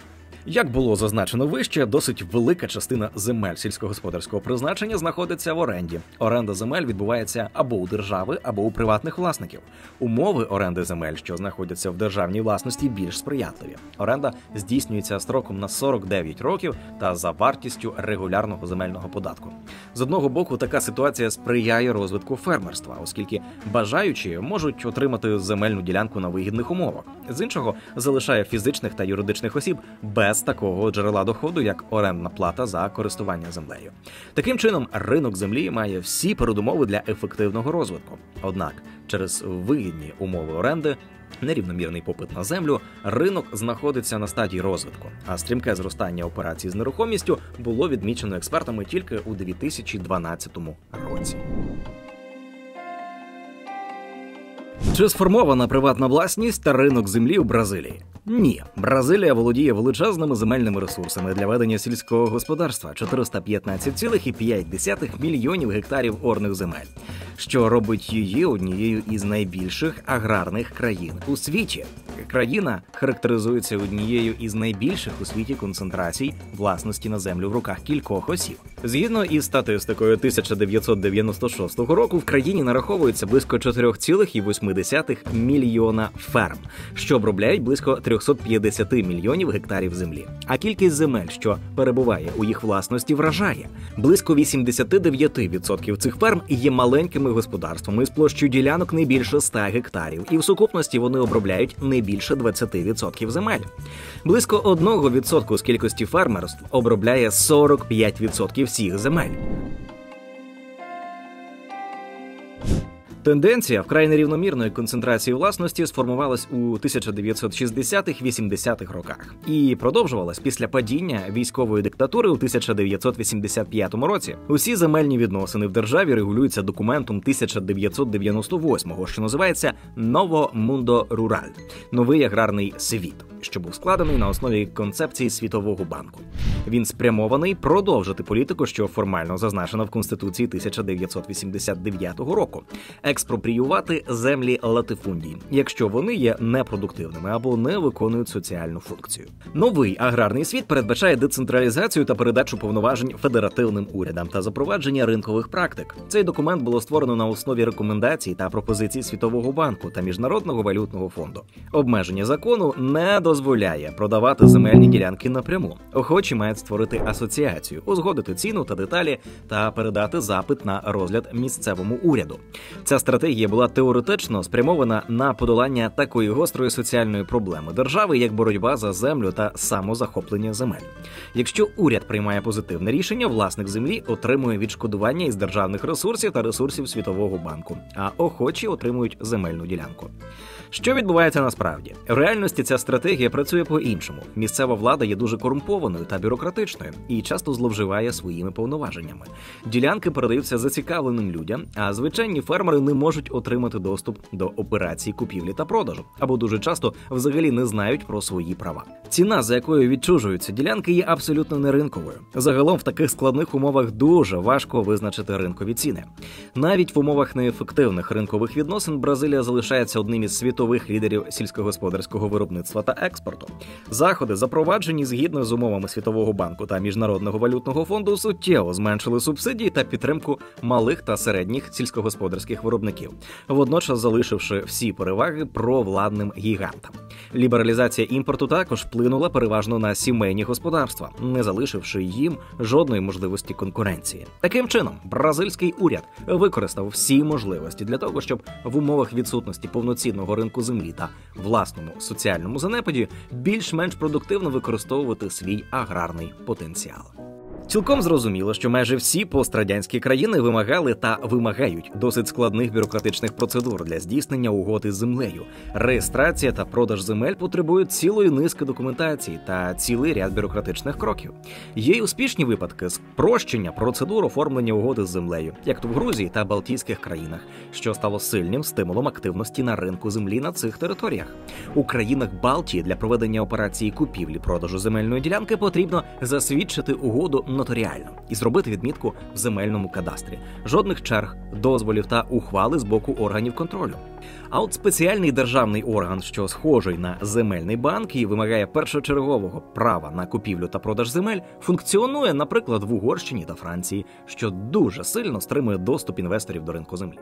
Як було зазначено вище, досить велика частина земель сільськогосподарського призначення знаходиться в оренді. Оренда земель відбувається або у держави, або у приватних власників. Умови оренди земель, що знаходяться в державній власності, більш сприятливі. Оренда здійснюється строком на сорок дев'ять років та за вартістю регулярного земельного податку. З одного боку, така ситуація сприяє розвитку фермерства, оскільки бажаючі можуть отримати земельну ділянку на вигідних умовах. З іншого, залишає фізичних та юридичних осіб без з такого джерела доходу, як орендна плата за користування землею. Таким чином, ринок землі має всі передумови для ефективного розвитку. Однак, через вигідні умови оренди, нерівномірний попит на землю, ринок знаходиться на стадії розвитку, а стрімке зростання операцій з нерухомістю було відмічено експертами тільки у дві тисячі дванадцятому році. Чи сформована приватна власність та ринок землі у Бразилії? Ні. Бразилія володіє величезними земельними ресурсами для ведення сільського господарства – чотириста п'ятнадцять цілих п'ять десятих мільйонів гектарів орних земель, що робить її однією із найбільших аграрних країн у світі. Країна характеризується однією із найбільших у світі концентрацій власності на землю в руках кількох осіб. Згідно із статистикою тисяча дев'ятсот дев'яносто шостого року, в країні нараховується близько чотири цілих вісім десятих мільйона ферм, що обробляють близько трьохсот п'ятдесят мільйонів гектарів землі. А кількість земель, що перебуває у їх власності, вражає. Близько вісімдесят дев'ять відсотків цих ферм є маленькими господарствами з площею ділянок не більше ста гектарів, і в сукупності вони обробляють не більше двадцяти відсотків земель. Близько одного відсотка з кількості фермерств обробляє сорок п'ять відсотків всіх земель. Тенденція вкрай нерівномірної концентрації власності сформувалась у тисяча дев'ятсот шістдесятих-вісімдесятих роках і продовжувалась після падіння військової диктатури у тисяча дев'ятсот вісімдесят п'ятому році. Усі земельні відносини в державі регулюються документом тисяча дев'ятсот дев'яносто восьмого, що називається «Ново Мундо Рураль» – «Новий аграрний світ», що був складений на основі концепції Світового банку. Він спрямований продовжити політику, що формально зазначена в Конституції тисяча дев'ятсот вісімдесят дев'ятого року – експропріювати землі латифундії, якщо вони є непродуктивними або не виконують соціальну функцію. Новий аграрний світ передбачає децентралізацію та передачу повноважень федеративним урядам та запровадження ринкових практик. Цей документ було створено на основі рекомендацій та пропозицій Світового банку та Міжнародного валютного фонду. Обмеження закону не дозволяє продавати земельні ділянки напряму. Охочі мають створити асоціацію, узгодити ціну та деталі та передати запит на розгляд місцевому уряду. Ця стратегія була теоретично спрямована на подолання такої гострої соціальної проблеми держави, як боротьба за землю та самозахоплення земель. Якщо уряд приймає позитивне рішення, власник землі отримує відшкодування із державних ресурсів та ресурсів Світового банку, а охочі отримують земельну ділянку. Що відбувається насправді? В реальності ця стратегія працює по-іншому. Місцева влада є дуже корумпованою та бюрократичною і часто зловживає своїми повноваженнями. Ділянки передаються зацікавленим людям, а звичайні фермери не можуть отримати доступ до операцій купівлі та продажу, або дуже часто взагалі не знають про свої права. Ціна, за якою відчужуються ділянки, є абсолютно неринковою. Загалом в таких складних умовах дуже важко визначити ринкові ціни. Навіть в умовах неефективних ринкових відносин Бразилія залишається одним із світових світових лідерів сільськогосподарського виробництва та експорту. Заходи, запроваджені згідно з умовами Світового Світового банку та Міжнародного валютного фонду суттєво зменшили субсидії та підтримку малих та середніх сільськогосподарських виробників, водночас залишивши всі переваги провладним гігантам. Лібералізація імпорту також вплинула переважно на сімейні господарства, не залишивши їм жодної можливості конкуренції. Таким чином, бразильський уряд використав всі можливості для того, щоб в умовах відсутності повноцінного ринку землі та власному соціальному занепаді більш-менш продуктивно використовувати свій аграрний потенціал. Цілком зрозуміло, що майже всі пострадянські країни вимагали та вимагають досить складних бюрократичних процедур для здійснення угоди з землею. Реєстрація та продаж земель потребують цілої низки документації та цілий ряд бюрократичних кроків. Є й успішні випадки спрощення процедур оформлення угоди з землею, як то в Грузії та Балтійських країнах, що стало сильним стимулом активності на ринку землі на цих територіях. У країнах Балтії для проведення операції купівлі-продажу земельної ділянки потрібно засвідчити угоду нотаріально і зробити відмітку в земельному кадастрі. Жодних черг, дозволів та ухвали з боку органів контролю. А от спеціальний державний орган, що схожий на земельний банк і вимагає першочергового права на купівлю та продаж земель, функціонує, наприклад, в Угорщині та Франції, що дуже сильно стримує доступ інвесторів до ринку землі.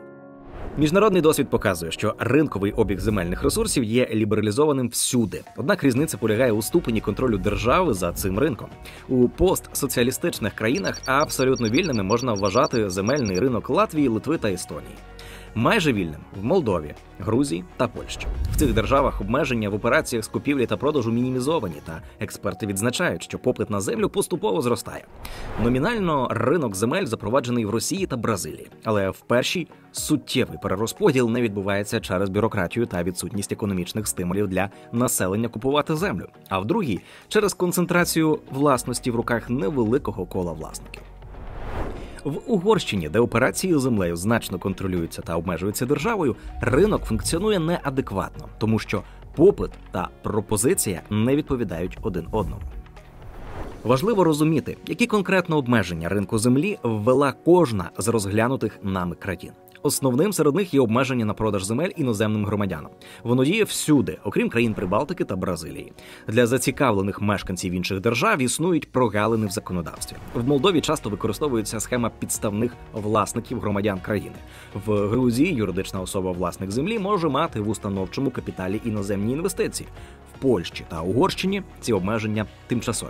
Міжнародний досвід показує, що ринковий обіг земельних ресурсів є лібералізованим всюди. Однак різниця полягає у ступені контролю держави за цим ринком. У постсоціалістичних країнах абсолютно вільними можна вважати земельний ринок Латвії, Литви та Естонії. Майже вільним в Молдові, Грузії та Польщі. В цих державах обмеження в операціях з купівлі та продажу мінімізовані, та експерти відзначають, що попит на землю поступово зростає. Номінально ринок земель запроваджений в Росії та Бразилії, але в першій суттєвий перерозподіл не відбувається через бюрократію та відсутність економічних стимулів для населення купувати землю, а в другій – через концентрацію власності в руках невеликого кола власників. В Угорщині, де операції землею значно контролюються та обмежуються державою, ринок функціонує неадекватно, тому що попит та пропозиція не відповідають один одному. Важливо розуміти, які конкретно обмеження ринку землі ввела кожна з розглянутих нами країн. Основним серед них є обмеження на продаж земель іноземним громадянам. Воно діє всюди, окрім країн Прибалтики та Бразилії. Для зацікавлених мешканців інших держав існують прогалини в законодавстві. В Молдові часто використовується схема підставних власників громадян країни. В Грузії юридична особа власник землі може мати в установчому капіталі іноземні інвестиції. В Польщі та Угорщині ці обмеження тимчасові.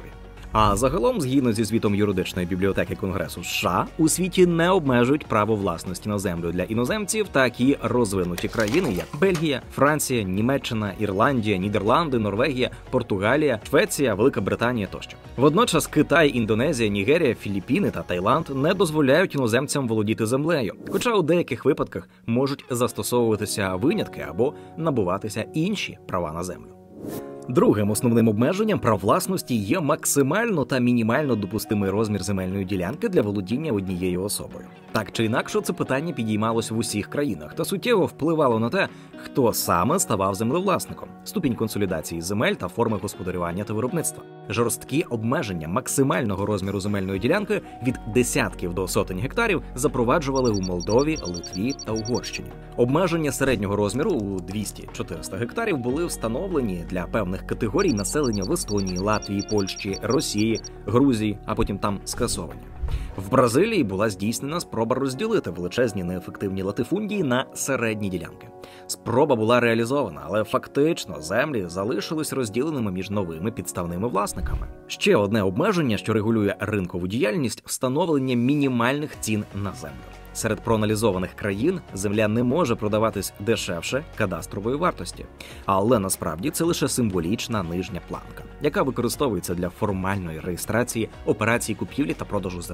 А загалом, згідно зі звітом юридичної бібліотеки Конгресу США, у світі не обмежують право власності на землю для іноземців такі розвинуті країни, як Бельгія, Франція, Німеччина, Ірландія, Нідерланди, Норвегія, Португалія, Швеція, Велика Британія тощо. Водночас Китай, Індонезія, Нігерія, Філіппіни та Таїланд не дозволяють іноземцям володіти землею, хоча у деяких випадках можуть застосовуватися винятки або набуватися інші права на землю. Другим основним обмеженням прав власності є максимально та мінімально допустимий розмір земельної ділянки для володіння однією особою. Так чи інакше, це питання підіймалось в усіх країнах та суттєво впливало на те, хто саме ставав землевласником, ступінь консолідації земель та форми господарювання та виробництва. Жорсткі обмеження максимального розміру земельної ділянки від десятків до сотень гектарів запроваджували у Молдові, Литві та Угорщині. Обмеження середнього розміру у двісті-чотириста гектарів були встановлені для певних категорій населення в Естонії, Латвії, Польщі, Росії, Грузії, а потім там скасовані. В Бразилії була здійснена спроба розділити величезні неефективні латифундії на середні ділянки. Спроба була реалізована, але фактично землі залишились розділеними між новими підставними власниками. Ще одне обмеження, що регулює ринкову діяльність – встановлення мінімальних цін на землю. Серед проаналізованих країн земля не може продаватись дешевше кадастрової вартості. Але насправді це лише символічна нижня планка, яка використовується для формальної реєстрації операцій купівлі та продажу земель.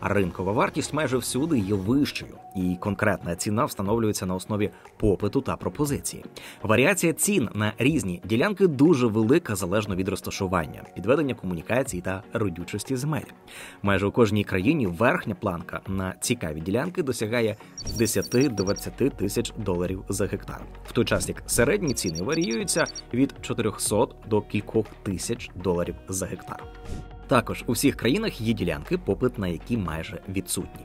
А ринкова вартість майже всюди є вищою, і конкретна ціна встановлюється на основі попиту та пропозиції. Варіація цін на різні ділянки дуже велика залежно від розташування, підведення комунікацій та родючості земель. Майже у кожній країні верхня планка на цікаві ділянки досягає десять-двадцять тисяч доларів за гектар, в той час як середні ціни варіюються від чотирьохсот до кількох тисяч доларів за гектар. Також у всіх країнах є ділянки, попит на які майже відсутній.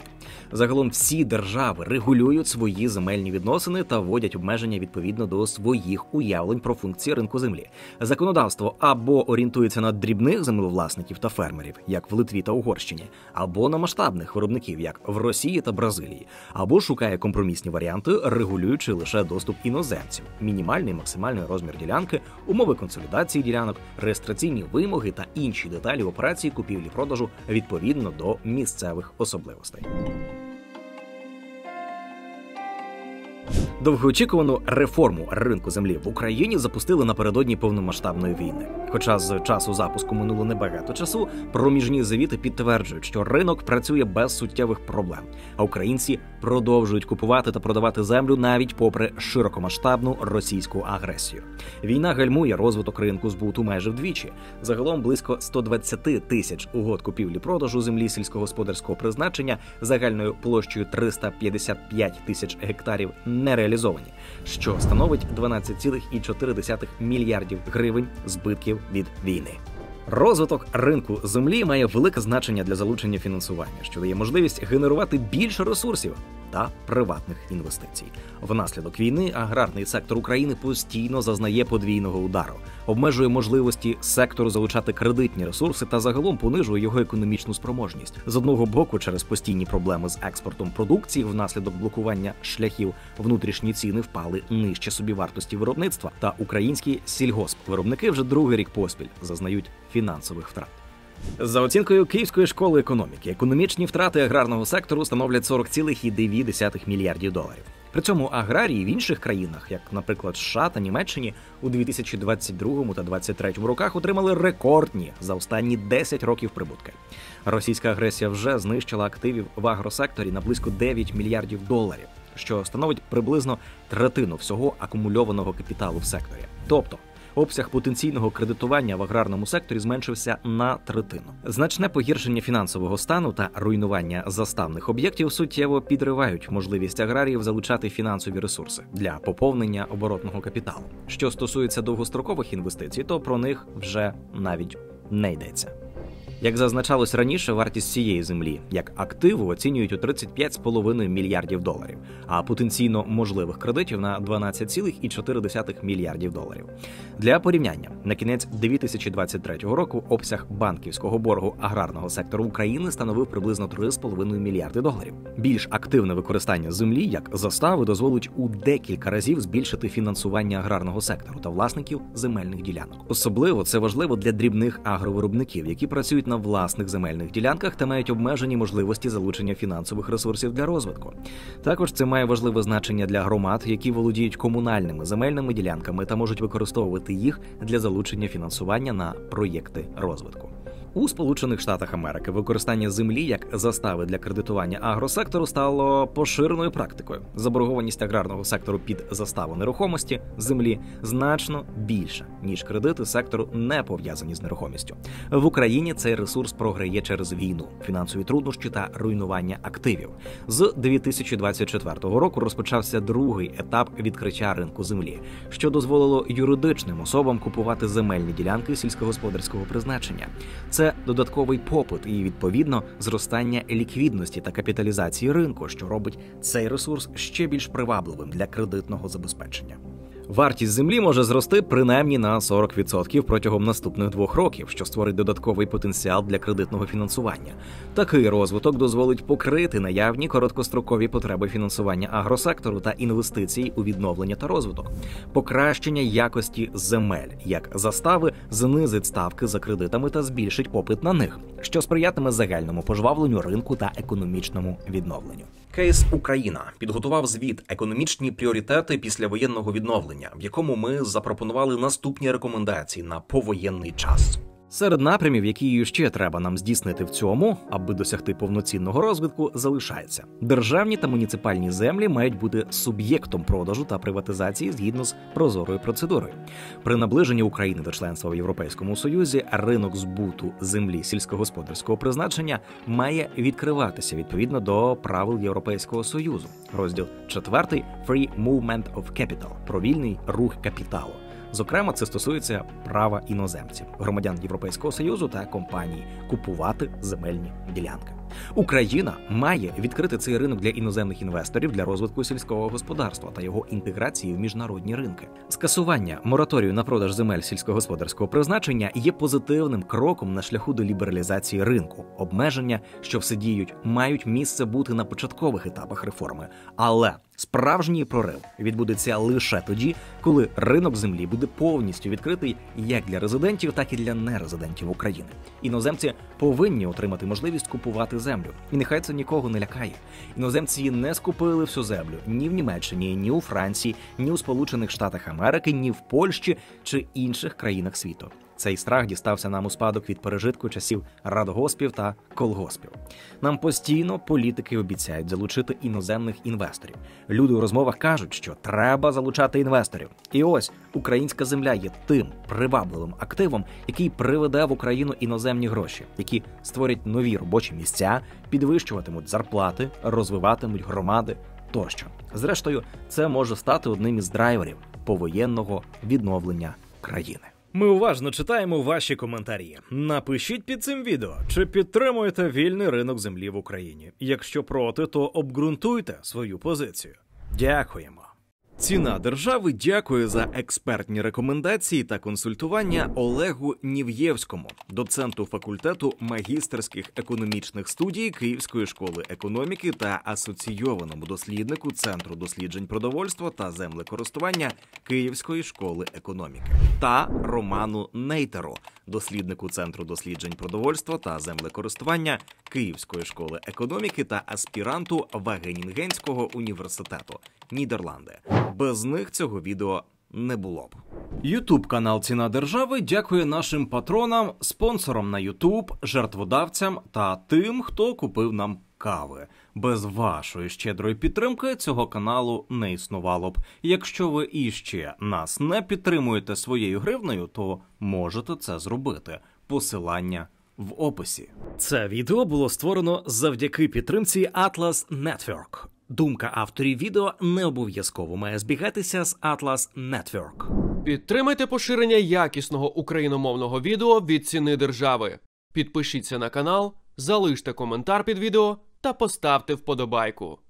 Загалом всі держави регулюють свої земельні відносини та вводять обмеження відповідно до своїх уявлень про функції ринку землі. Законодавство або орієнтується на дрібних землевласників та фермерів, як в Литві та Угорщині, або на масштабних виробників, як в Росії та Бразилії, або шукає компромісні варіанти, регулюючи лише доступ іноземців, мінімальний і максимальний розмір ділянки, умови консолідації ділянок, реєстраційні вимоги та інші деталі операції купівлі-продажу відповідно до місцевих особливостей. Довгоочікувану реформу ринку землі в Україні запустили напередодні повномасштабної війни. Хоча з часу запуску минуло небагато часу, проміжні звіти підтверджують, що ринок працює без суттєвих проблем, а українці продовжують купувати та продавати землю навіть попри широкомасштабну російську агресію. Війна гальмує розвиток ринку збуту майже вдвічі. Загалом близько сто двадцять тисяч угод купівлі-продажу землі сільськогосподарського призначення загальною площею триста п'ятдесят п'ять тисяч гектарів не реалізовані, що становить дванадцять цілих чотири мільярдів гривень збитків від війни. Розвиток ринку землі має велике значення для залучення фінансування, що дає можливість генерувати більше ресурсів та приватних інвестицій. Внаслідок війни аграрний сектор України постійно зазнає подвійного удару, обмежує можливості сектору залучати кредитні ресурси та загалом понижує його економічну спроможність. З одного боку, через постійні проблеми з експортом продукції внаслідок блокування шляхів внутрішні ціни впали нижче собівартості виробництва, та українські сільгосп-виробники вже другий рік поспіль зазнають фінансових втрат. За оцінкою Київської школи економіки, економічні втрати аграрного сектору становлять сорок цілих дев'ять мільярдів доларів. При цьому аграрії в інших країнах, як, наприклад, США та Німеччині, у дві тисячі двадцять другому та дві тисячі двадцять третьому роках отримали рекордні за останні десять років прибутки. Російська агресія вже знищила активів в агросекторі на близько дев'ять мільярдів доларів, що становить приблизно третину всього акумульованого капіталу в секторі. Тобто, обсяг потенційного кредитування в аграрному секторі зменшився на третину. Значне погіршення фінансового стану та руйнування заставних об'єктів суттєво підривають можливість аграріїв залучати фінансові ресурси для поповнення оборотного капіталу. Що стосується довгострокових інвестицій, то про них вже навіть не йдеться. Як зазначалось раніше, вартість цієї землі як активу оцінюють у тридцять п'ять цілих п'ять десятих мільярдів доларів, а потенційно можливих кредитів на дванадцять цілих чотири мільярдів доларів. Для порівняння, на кінець дві тисячі двадцять третього року обсяг банківського боргу аграрного сектору України становив приблизно три цілих п'ять мільярди доларів. Більш активне використання землі як застави дозволить у декілька разів збільшити фінансування аграрного сектору та власників земельних ділянок. Особливо це важливо для дрібних агровиробників, які працюють на на власних земельних ділянках та мають обмежені можливості залучення фінансових ресурсів для розвитку. Також це має важливе значення для громад, які володіють комунальними земельними ділянками та можуть використовувати їх для залучення фінансування на проєкти розвитку. У Сполучених Штатах Америки використання землі як застави для кредитування агросектору стало поширеною практикою. Заборгованість аграрного сектору під заставу нерухомості землі значно більша, ніж кредити сектору, не пов'язані з нерухомістю. В Україні цей ресурс програє через війну, фінансові труднощі та руйнування активів. З дві тисячі двадцять четвертого року розпочався другий етап відкриття ринку землі, що дозволило юридичним особам купувати земельні ділянки сільськогосподарського призначення. Це Це додатковий попит і, відповідно, зростання ліквідності та капіталізації ринку, що робить цей ресурс ще більш привабливим для кредитного забезпечення. Вартість землі може зрости принаймні на сорок відсотків протягом наступних двох років, що створить додатковий потенціал для кредитного фінансування. Такий розвиток дозволить покрити наявні короткострокові потреби фінансування агросектору та інвестицій у відновлення та розвиток. Покращення якості земель як застави знизить ставки за кредитами та збільшить попит на них, що сприятиме загальному пожвавленню ринку та економічному відновленню. Кейс Україна підготував звіт «Економічні пріоритети післявоєнного відновлення», в якому ми запропонували наступні рекомендації на повоєнний час. Серед напрямів, які ще треба нам здійснити в цьому, аби досягти повноцінного розвитку, залишається. Державні та муніципальні землі мають бути суб'єктом продажу та приватизації згідно з прозорою процедурою. При наближенні України до членства в Європейському Союзі ринок збуту землі сільськогосподарського призначення має відкриватися відповідно до правил Європейського Союзу. Розділ четвертий – Free Movement of Capital – про вільний рух капіталу. Зокрема, це стосується права іноземців, громадян Європейського Союзу та компаній купувати земельні ділянки. Україна має відкрити цей ринок для іноземних інвесторів для розвитку сільського господарства та його інтеграції в міжнародні ринки. Скасування мораторію на продаж земель сільськогосподарського призначення є позитивним кроком на шляху до лібералізації ринку. Обмеження, що всидіють, мають місце бути на початкових етапах реформи. Але справжній прорив відбудеться лише тоді, коли ринок землі буде повністю відкритий як для резидентів, так і для нерезидентів України. Іноземці повинні отримати можливість купувати землю. І нехай це нікого не лякає. Іноземці не скупили всю землю ні в Німеччині, ні у Франції, ні у Сполучених Штатах Америки, ні в Польщі чи інших країнах світу. Цей страх дістався нам у спадок від пережитку часів радгоспів та колгоспів. Нам постійно політики обіцяють залучити іноземних інвесторів. Люди у розмовах кажуть, що треба залучати інвесторів. І ось українська земля є тим привабливим активом, який приведе в Україну іноземні гроші, які створять нові робочі місця, підвищуватимуть зарплати, розвиватимуть громади тощо. Зрештою, це може стати одним із драйверів повоєнного відновлення країни. Ми уважно читаємо ваші коментарі. Напишіть під цим відео, чи підтримуєте вільний ринок землі в Україні. Якщо проти, то обґрунтуйте свою позицію. Дякуємо. Ціна держави дякує за експертні рекомендації та консультування Олегу Нів'євському, доценту факультету магістерських економічних студій Київської школи економіки та асоційованому досліднику Центру досліджень продовольства та землекористування Київської школи економіки, та Роману Нейтеру, досліднику Центру досліджень продовольства та землекористування Київської школи економіки та аспіранту Вагенінгенського університету, Нідерланди. Без них цього відео не було б. Ютуб-канал «Ціна держави» дякує нашим патронам, спонсорам на Ютуб, жертводавцям та тим, хто купив нам кави. Без вашої щедрої підтримки цього каналу не існувало б. Якщо ви іще нас не підтримуєте своєю гривнею, то можете це зробити. Посилання в описі. Це відео було створено завдяки підтримці Atlas Network. Думка авторів відео не обов'язково має збігатися з Atlas Network. Підтримайте поширення якісного україномовного відео від «Ціни держави». Підпишіться на канал, залиште коментар під відео та поставте вподобайку.